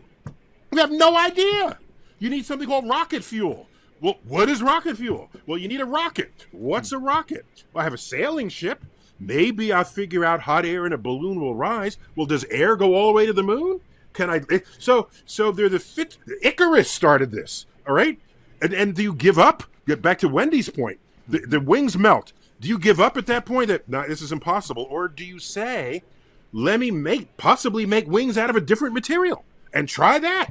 We have no idea. You need something called rocket fuel. Well, what is rocket fuel? Well, you need a rocket. What's a rocket? Well, I have a sailing ship. Maybe I figure out hot air and a balloon will rise. Well, does air go all the way to the moon? Can I? So, so they're the fit. Icarus started this. All right. And, and do you give up? Get back to Wendy's point. The, the wings melt. Do you give up at that point that no, this is impossible? Or do you say, let me make possibly make wings out of a different material and try that?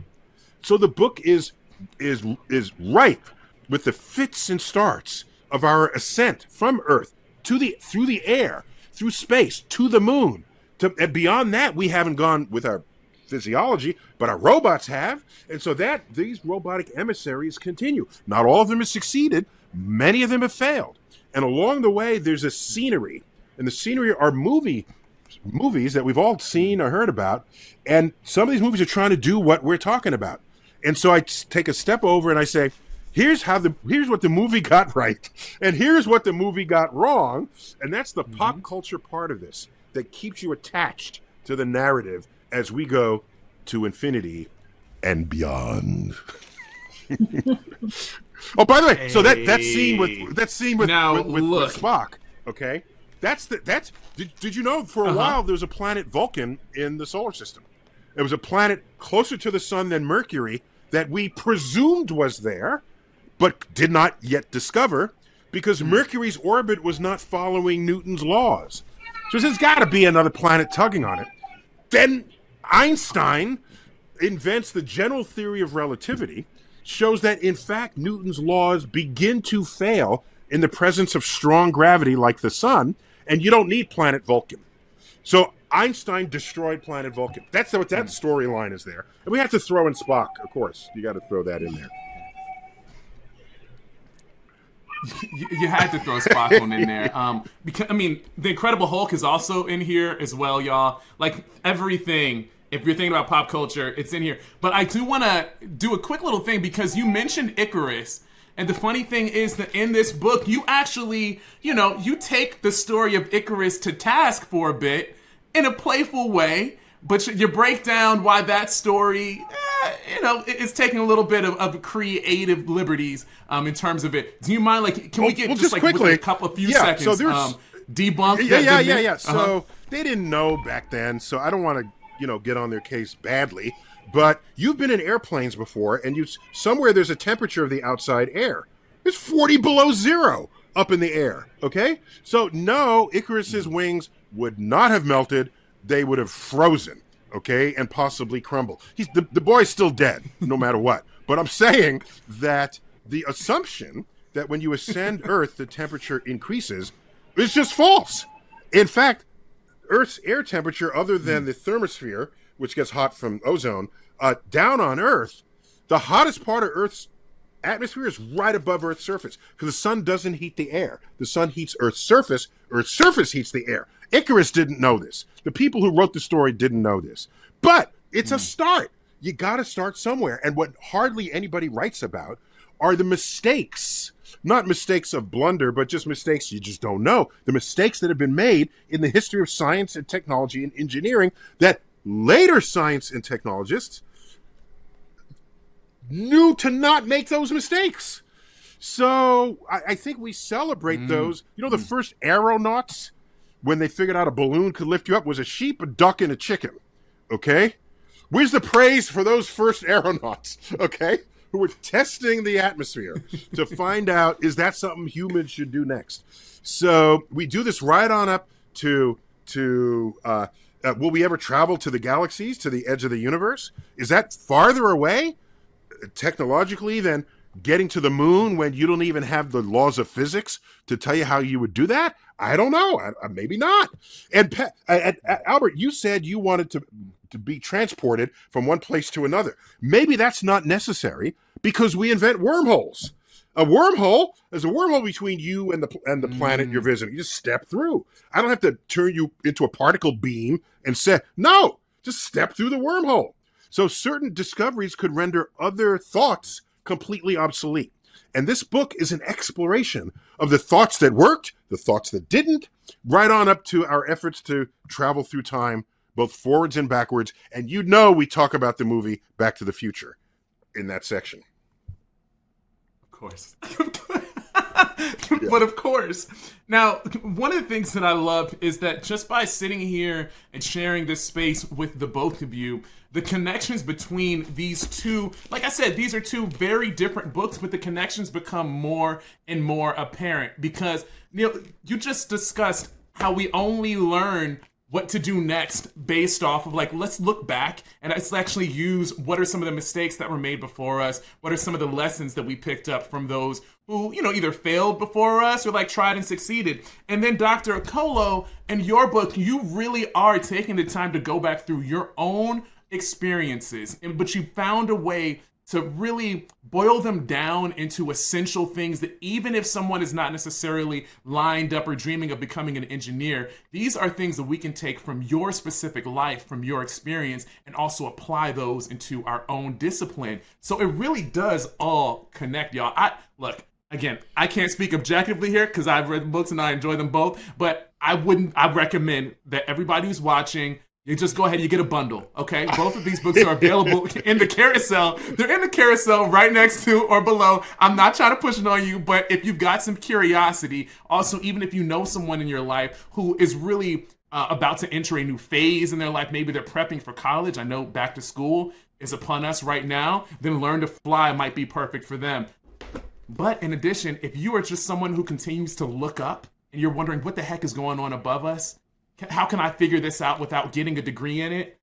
So the book is is is ripe with the fits and starts of our ascent from Earth to the through the air, through space, to the moon. To, and beyond that, we haven't gone with our physiology, but our robots have, and so that these robotic emissaries continue. Not all of them have succeeded, many of them have failed, and along the way there's a scenery, and the scenery are movie movies that we've all seen or heard about, and some of these movies are trying to do what we're talking about. And so I take a step over and I say, here's how the here's what the movie got right, and here's what the movie got wrong. And that's the mm-hmm. pop culture part of this that keeps you attached to the narrative as we go to infinity and beyond. Oh, by the way, hey. so that that scene with that scene with, now, with, with, with Spock, okay, that's the, that's did, did you know for a uh-huh. while there was a planet Vulcan in the solar system? It was a planet closer to the sun than Mercury that we presumed was there, but did not yet discover because Mercury's orbit was not following Newton's laws. So there's got to be another planet tugging on it. Then Einstein invents the general theory of relativity, shows that, in fact, Newton's laws begin to fail in the presence of strong gravity like the sun, and you don't need planet Vulcan. So Einstein destroyed planet Vulcan. That's what that storyline is there. And we have to throw in Spock, of course. You got to throw that in there. You, you had to throw Spock on in there. Um, because I mean, The Incredible Hulk is also in here as well, y'all. Like, everything, if you're thinking about pop culture, it's in here. But I do want to do a quick little thing because you mentioned Icarus. And the funny thing is that in this book, you actually, you know, you take the story of Icarus to task for a bit in a playful way. But you break down why that story, eh, you know, it's taking a little bit of, of creative liberties um, in terms of it. Do you mind, like, can well, we get well, just, just like a couple of few yeah, seconds so there's, um, debunk? Yeah, that, yeah, yeah, yeah. Uh-huh. So they didn't know back then, so I don't want to, you know, get on their case badly. But you've been in airplanes before, and you somewhere there's a temperature of the outside air. It's forty below zero up in the air, okay? So no, Icarus's wings would not have melted. They would have frozen, okay, and possibly crumble. He's, the, the boy's still dead, no matter what. But I'm saying that the assumption that when you ascend Earth, the temperature increases is just false. In fact, Earth's air temperature, other than the thermosphere, which gets hot from ozone, uh, down on Earth, the hottest part of Earth's atmosphere is right above Earth's surface because the sun doesn't heat the air. The sun heats Earth's surface. Earth's surface heats the air. Icarus didn't know this. The people who wrote the story didn't know this. But it's mm. a start. You got to start somewhere. And what hardly anybody writes about are the mistakes, not mistakes of blunder, but just mistakes you just don't know. The mistakes that have been made in the history of science and technology and engineering that later science and technologists knew to not make those mistakes. So I, I think we celebrate mm. those. You know, the mm. first aeronauts, when they figured out a balloon could lift you up, was a sheep, a duck, and a chicken, okay? Where's the praise for those first aeronauts, okay, who were testing the atmosphere to find out, is that something humans should do next? So we do this right on up to, to uh, uh, will we ever travel to the galaxies, to the edge of the universe? Is that farther away technologically than getting to the moon when you don't even have the laws of physics to tell you how you would do that? I don't know. I, I, maybe not. And Pe- I, I, Albert, you said you wanted to, to be transported from one place to another. Maybe that's not necessary because we invent wormholes. A wormhole is a wormhole between you and the and the planet mm. you're visiting. You just step through. I don't have to turn you into a particle beam and say, no, just step through the wormhole. So certain discoveries could render other thoughts completely obsolete. And this book is an exploration of the thoughts that worked, the thoughts that didn't, right on up to our efforts to travel through time, both forwards and backwards. And you know we talk about the movie Back to the Future in that section. Of course. Yeah. But of course. Now, one of the things that I love is that just by sitting here and sharing this space with the both of you, the connections between these two, like I said, these are two very different books, but the connections become more and more apparent because, Neil, you just discussed how we only learn what to do next based off of, like, let's look back and let's actually use what are some of the mistakes that were made before us, what are some of the lessons that we picked up from those who, you know, either failed before us or, like, tried and succeeded. And then Doctor Okolo, in your book, you really are taking the time to go back through your own experiences, and but you found a way to really boil them down into essential things that even if someone is not necessarily lined up or dreaming of becoming an engineer, these are things that we can take from your specific life, from your experience, and also apply those into our own discipline. So it really does all connect, y'all. I look, again, I can't speak objectively here because I've read the books and I enjoy them both, but I wouldn't, I recommend that everybody who's watching, you just go ahead and you get a bundle, okay? Both of these books are available in the carousel. They're in the carousel right next to or below. I'm not trying to push it on you, but if you've got some curiosity, also even if you know someone in your life who is really uh, about to enter a new phase in their life, maybe they're prepping for college. I know back to school is upon us right now. Then Learn to Fly might be perfect for them. But in addition, if you are just someone who continues to look up and you're wondering what the heck is going on above us, how can I figure this out without getting a degree in it?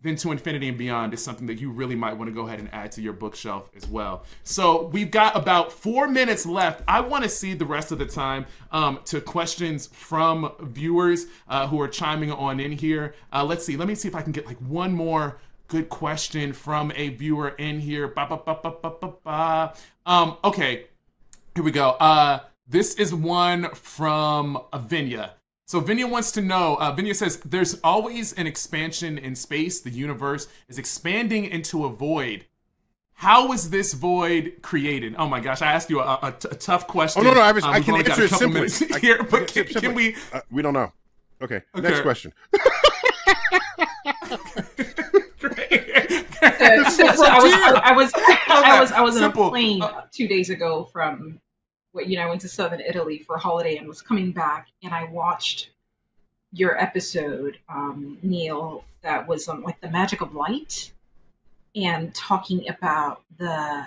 Then To Infinity and Beyond is something that you really might want to go ahead and add to your bookshelf as well. So we've got about four minutes left. I want to see the rest of the time um, to questions from viewers uh, who are chiming on in here. Uh, let's see. Let me see if I can get like one more good question from a viewer in here. Ba, ba, ba, ba, ba, ba, ba. Um, okay, here we go. Uh, this is one from Avinya. So Vinya wants to know, uh, Vinya says, there's always an expansion in space. The universe is expanding into a void. How was this void created? Oh my gosh, I asked you a, a, t- a tough question. Oh no, no, I, was, um, I can answer it simply. Here, I, but I can, can, can we? Uh, we don't know. Okay, okay. Next question. uh, so, so I was, I, I was, I was, I was on a plane uh, two days ago from... You know, I went to Southern Italy for a holiday and was coming back, and I watched your episode, um, Neil, that was on like the magic of light, and talking about the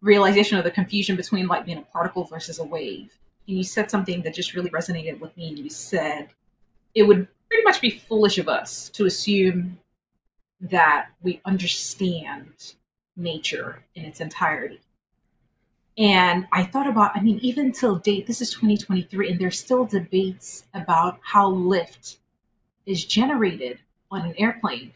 realization of the confusion between light being a particle versus a wave. And you said something that just really resonated with me. You said it would pretty much be foolish of us to assume that we understand nature in its entirety. And I thought about, I mean, even till date, this is twenty twenty-three, and there's still debates about how lift is generated on an airplane.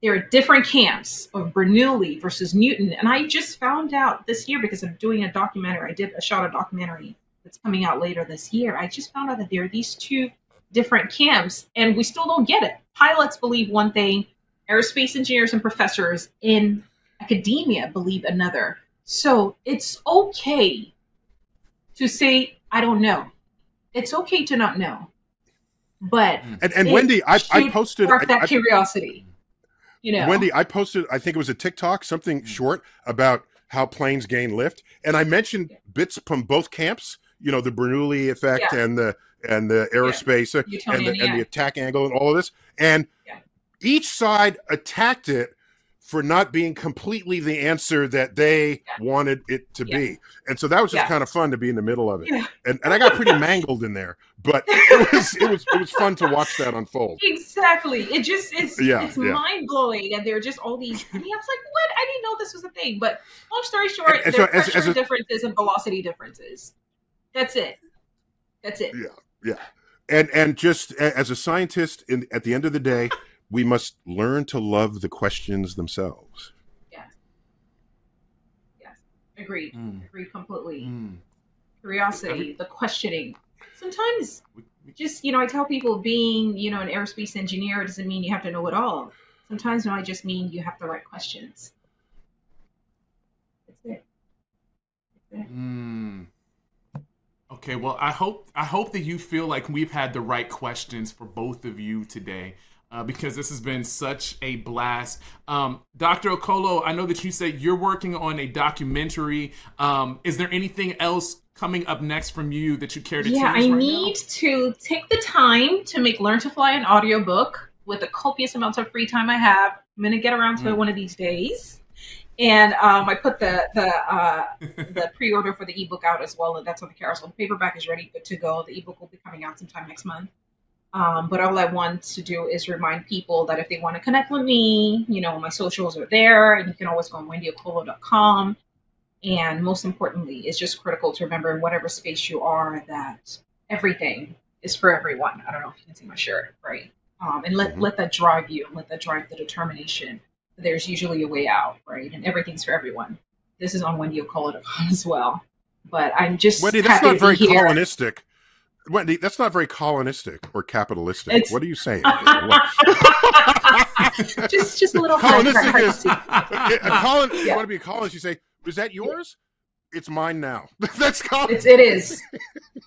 There are different camps of Bernoulli versus Newton. And I just found out this year because I'm doing a documentary. I did a shot a documentary that's coming out later this year. I just found out that there are these two different camps, and we still don't get it. Pilots believe one thing. Aerospace engineers and professors in academia believe another. So it's okay to say, I don't know. It's okay to not know. But and, and Wendy, I, I posted I, that I, curiosity. You know, Wendy, I posted, I think it was a TikTok, something mm-hmm. short about how planes gain lift. And I mentioned yeah. bits from both camps, you know, the Bernoulli effect yeah. and the and the aerospace yeah. and, the, and the attack angle and all of this. And yeah. each side attacked it for not being completely the answer that they yeah. wanted it to yeah. be. And so that was just yeah. kind of fun to be in the middle of it. Yeah. And, and I got pretty mangled in there, but it was, it was, it was fun to watch that unfold. Exactly. It just, it's, yeah, it's yeah. mind blowing. And there are just all these, I mean, I was like, what? I didn't know this was a thing, but long story short, and, and there so are as, pressure as a, differences and velocity differences. That's it. That's it. Yeah. Yeah. And, and just as a scientist in, at the end of the day, we must learn to love the questions themselves. Yes. Yes. Agreed. Mm. Agreed completely. Mm. Curiosity, I mean, the questioning. Sometimes we, we, just, you know, I tell people being, you know, an aerospace engineer doesn't mean you have to know it all. Sometimes no, I just mean you have the right questions. That's it. That's it. Mm. Okay. Well, I hope, I hope that you feel like we've had the right questions for both of you today. Uh, because this has been such a blast. Um, Doctor Okolo, I know that you said you're working on a documentary. Um, is there anything else coming up next from you that you care to yeah, tell us right now? Yeah, I need to take the time to make Learn to Fly an audiobook with the copious amounts of free time I have. I'm going to get around to mm. it one of these days. And um, I put the the, uh, the pre-order for the ebook out as well. And that's on the carousel. The paperback is ready to go. The ebook will be coming out sometime next month. Um, but all I want to do is remind people that if they want to connect with me, you know, my socials are there, and you can always go on Wendy Ocolo dot com. And most importantly, it's just critical to remember in whatever space you are that everything is for everyone. I don't know if you can see my shirt, right? Um, and let, let that drive you, let that drive the determination. There's usually a way out, right? And everything's for everyone. This is on Wendy Ocolo dot com as well. But I'm just Wendy, that's not very colonistic. Wendy, that's not very colonistic or capitalistic. It's... What are you saying? just, just a little colonistic hard, is. A colon, yeah. You want to be a colonist? You say, "Is that yours? It's mine now." That's colonist. It is.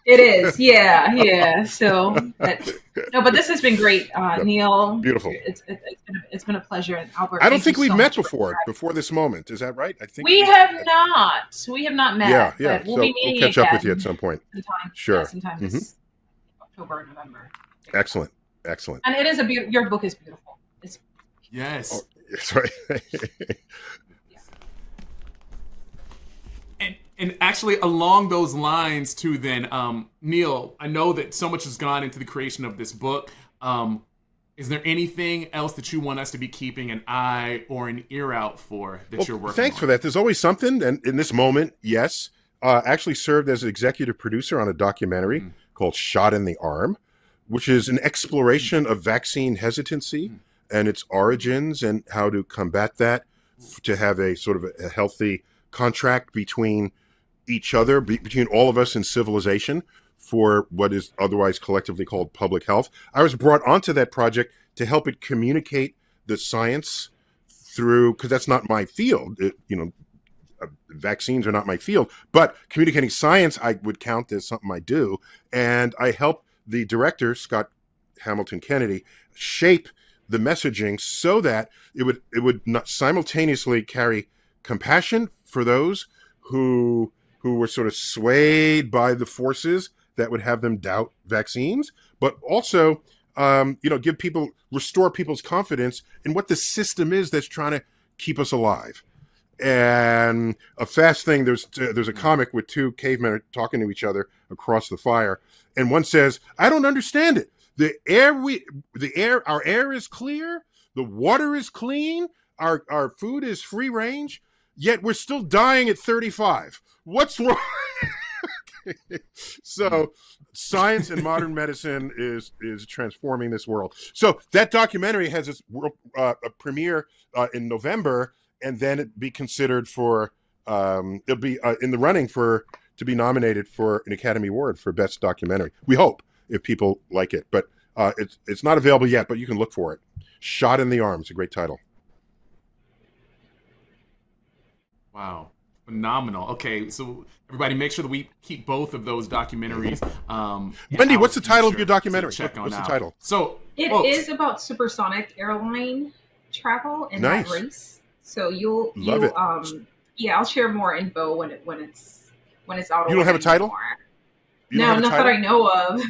It is. Yeah, yeah. So, but, no, but this has been great, uh, Neil. Beautiful. It's, it, it's, been a, it's been a pleasure, and Albert. I don't think we've so met before. Before this moment, is that right? I think we, we have I, not. We have not met. Yeah, yeah. But we'll, so be meeting we'll catch again up with you at some point. Sometime, sure. Yeah, sometime mm-hmm. this October, November. Excellent, excellent. And it is a beautiful. Your book is beautiful. It's yes. Oh, that's right. And actually, along those lines too, then, um, Neil, I know that so much has gone into the creation of this book. Um, is there anything else that you want us to be keeping an eye or an ear out for that well, you're working thanks on? For that. There's always something. And in this moment, yes, uh, actually served as an executive producer on a documentary mm. called Shot in the Arm, which is an exploration mm. of vaccine hesitancy mm. and its origins and how to combat that to have a sort of a healthy contract between each other, be, between all of us in civilization for what is otherwise collectively called public health. I was brought onto that project to help it communicate the science through, because that's not my field, it, you know, uh, vaccines are not my field, but communicating science, I would count as something I do. And I helped the director, Scott Hamilton Kennedy, shape the messaging so that it would, it would not simultaneously carry compassion for those who who were sort of swayed by the forces that would have them doubt vaccines, but also, um, you know, give people, restore people's confidence in what the system is that's trying to keep us alive. And a fast thing, there's uh, there's a comic with two cavemen talking to each other across the fire, and one says, "I don't understand it. The air we, the air, our air is clear, the water is clean, our our food is free range, yet we're still dying at thirty-five. What's wrong?" So science and modern medicine is, is transforming this world. So that documentary has its world, uh, a premiere uh, in November, and then it'd be considered for, um, it'll be uh, in the running for, to be nominated for an Academy Award for Best Documentary. We hope, if people like it, but uh, it's, it's not available yet, but you can look for it. Shot in the Arm is a great title. Wow. Phenomenal. Okay. So everybody make sure that we keep both of those documentaries. Um, Wendy, what's the title of your documentary? Check on out. What's the title? So it oh. is about supersonic airline travel and nice. That race. So you'll, Love you'll, it. um, yeah, I'll share more info when it, when it's, when it's out. You don't have a title? You no, not title? That I know of,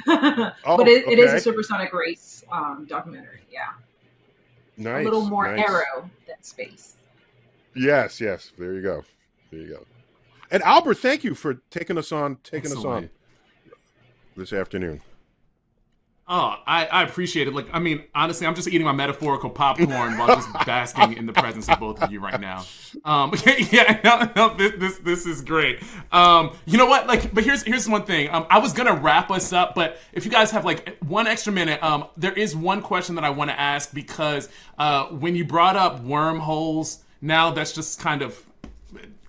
oh, but it, okay. it is a supersonic race, um, documentary. Yeah. nice, a little more nice. aero than space. Yes, yes. There you go. There you go. And Albert, thank you for taking us on, taking Excellent. us on this afternoon. Oh, I, I appreciate it. Like, I mean, honestly, I'm just eating my metaphorical popcorn while just basking in the presence of both of you right now. Um, yeah, no, no, this, this, this is great. Um, you know what? Like, but here's here's one thing. Um, I was gonna wrap us up, but if you guys have like one extra minute, um, there is one question that I want to ask because uh, when you brought up wormholes, now that's just kind of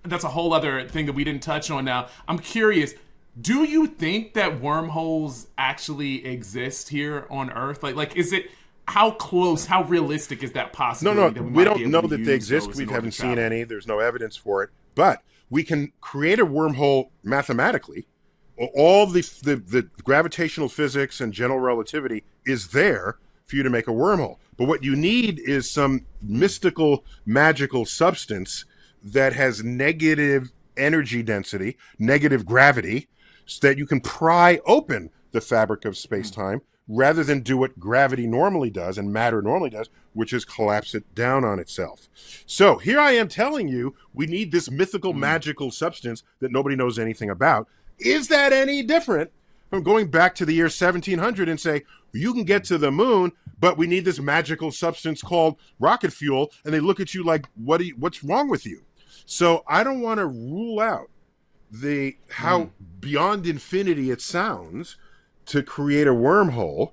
that's a whole other thing that we didn't touch on. Now, I'm curious. Do you think that wormholes actually exist here on Earth? Like, like, is it, how close, how realistic is that possible? No, no, we, we don't know that they exist. We haven't seen any. There's no evidence for it. But we can create a wormhole mathematically. All the, the, the gravitational physics and general relativity is there for you to make a wormhole. But what you need is some mystical, magical substance that has negative energy density, negative gravity, so that you can pry open the fabric of space-time rather than do what gravity normally does and matter normally does, which is collapse it down on itself. So here I am telling you, we need this mythical, mm. magical substance that nobody knows anything about. Is that any different from going back to the year seventeen hundred and say, you can get to the moon, but we need this magical substance called rocket fuel, and they look at you like, what do you, what's wrong with you? So I don't want to rule out the how mm. beyond infinity it sounds to create a wormhole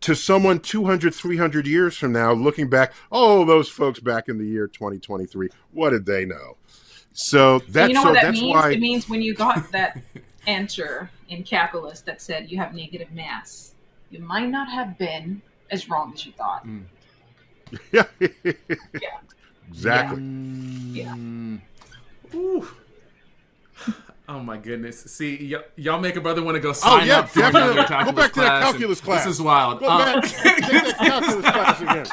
to someone two hundred, three hundred years from now looking back, oh, those folks back in the year twenty twenty-three, what did they know? So that's, you know so that that's means? why... It means when you got that answer in calculus that said you have negative mass, you might not have been as wrong as you thought. Mm. yeah. yeah. Exactly. Yeah. yeah. Ooh. Oh my goodness! See, y- y'all make a brother want to go sign oh, yeah, up for another calculus class. Go back to that calculus class. This is wild. Go um, back. Take that calculus class again.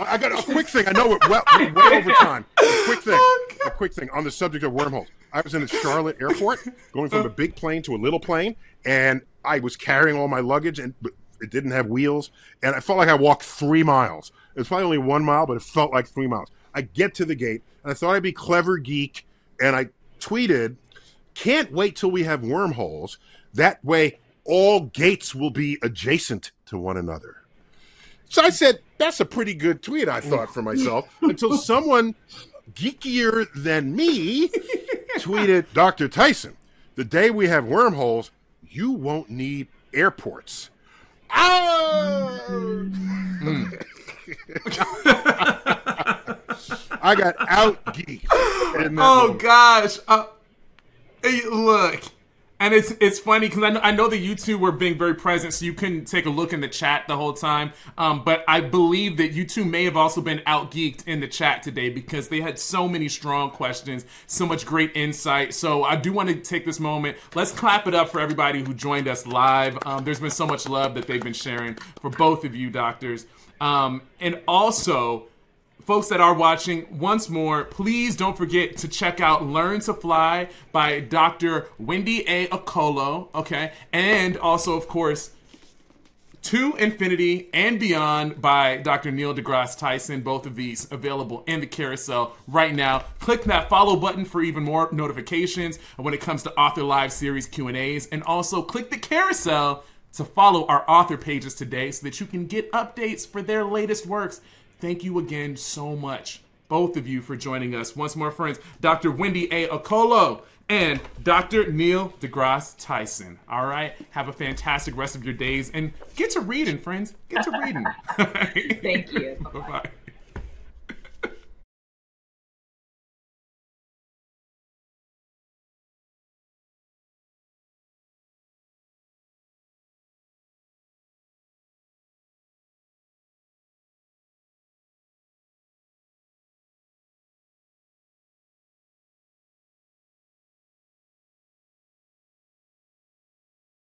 I got a quick thing. I know it well, way over time. A quick thing. A quick thing on the subject of wormholes. I was in the Charlotte airport, going from a big plane to a little plane, and I was carrying all my luggage, and it didn't have wheels, and I felt like I walked three miles. It was probably only one mile, but it felt like three miles. I get to the gate, and I thought I'd be clever geek, and I tweeted, "Can't wait till we have wormholes. That way, all gates will be adjacent to one another." So I said, that's a pretty good tweet, I thought for myself, until someone geekier than me tweeted, "Doctor Tyson, the day we have wormholes, you won't need airports." Oh! Mm. I got out geeked. Oh, moment. gosh. Uh- Look, and it's it's funny because I know, I know that you two were being very present, so you couldn't take a look in the chat the whole time. Um, but I believe that you two may have also been out-geeked in the chat today because they had so many strong questions, so much great insight. So I do want to take this moment. Let's clap it up for everybody who joined us live. Um, there's been so much love that they've been sharing for both of you, doctors. Um, and also... Folks that are watching, once more, please don't forget to check out Learn to Fly by Doctor Wendy A. Okolo, okay? And also, of course, To Infinity and Beyond by Doctor Neil deGrasse Tyson. Both of these available in the carousel right now. Click that follow button for even more notifications when it comes to Author Live series Q and A's. And also, click the carousel to follow our author pages today so that you can get updates for their latest works. Thank you again so much, both of you, for joining us. Once more, friends, Doctor Wendy A. Okolo and Doctor Neil deGrasse Tyson. All right? Have a fantastic rest of your days, and get to reading, friends. Get to reading. Thank you. Bye-bye.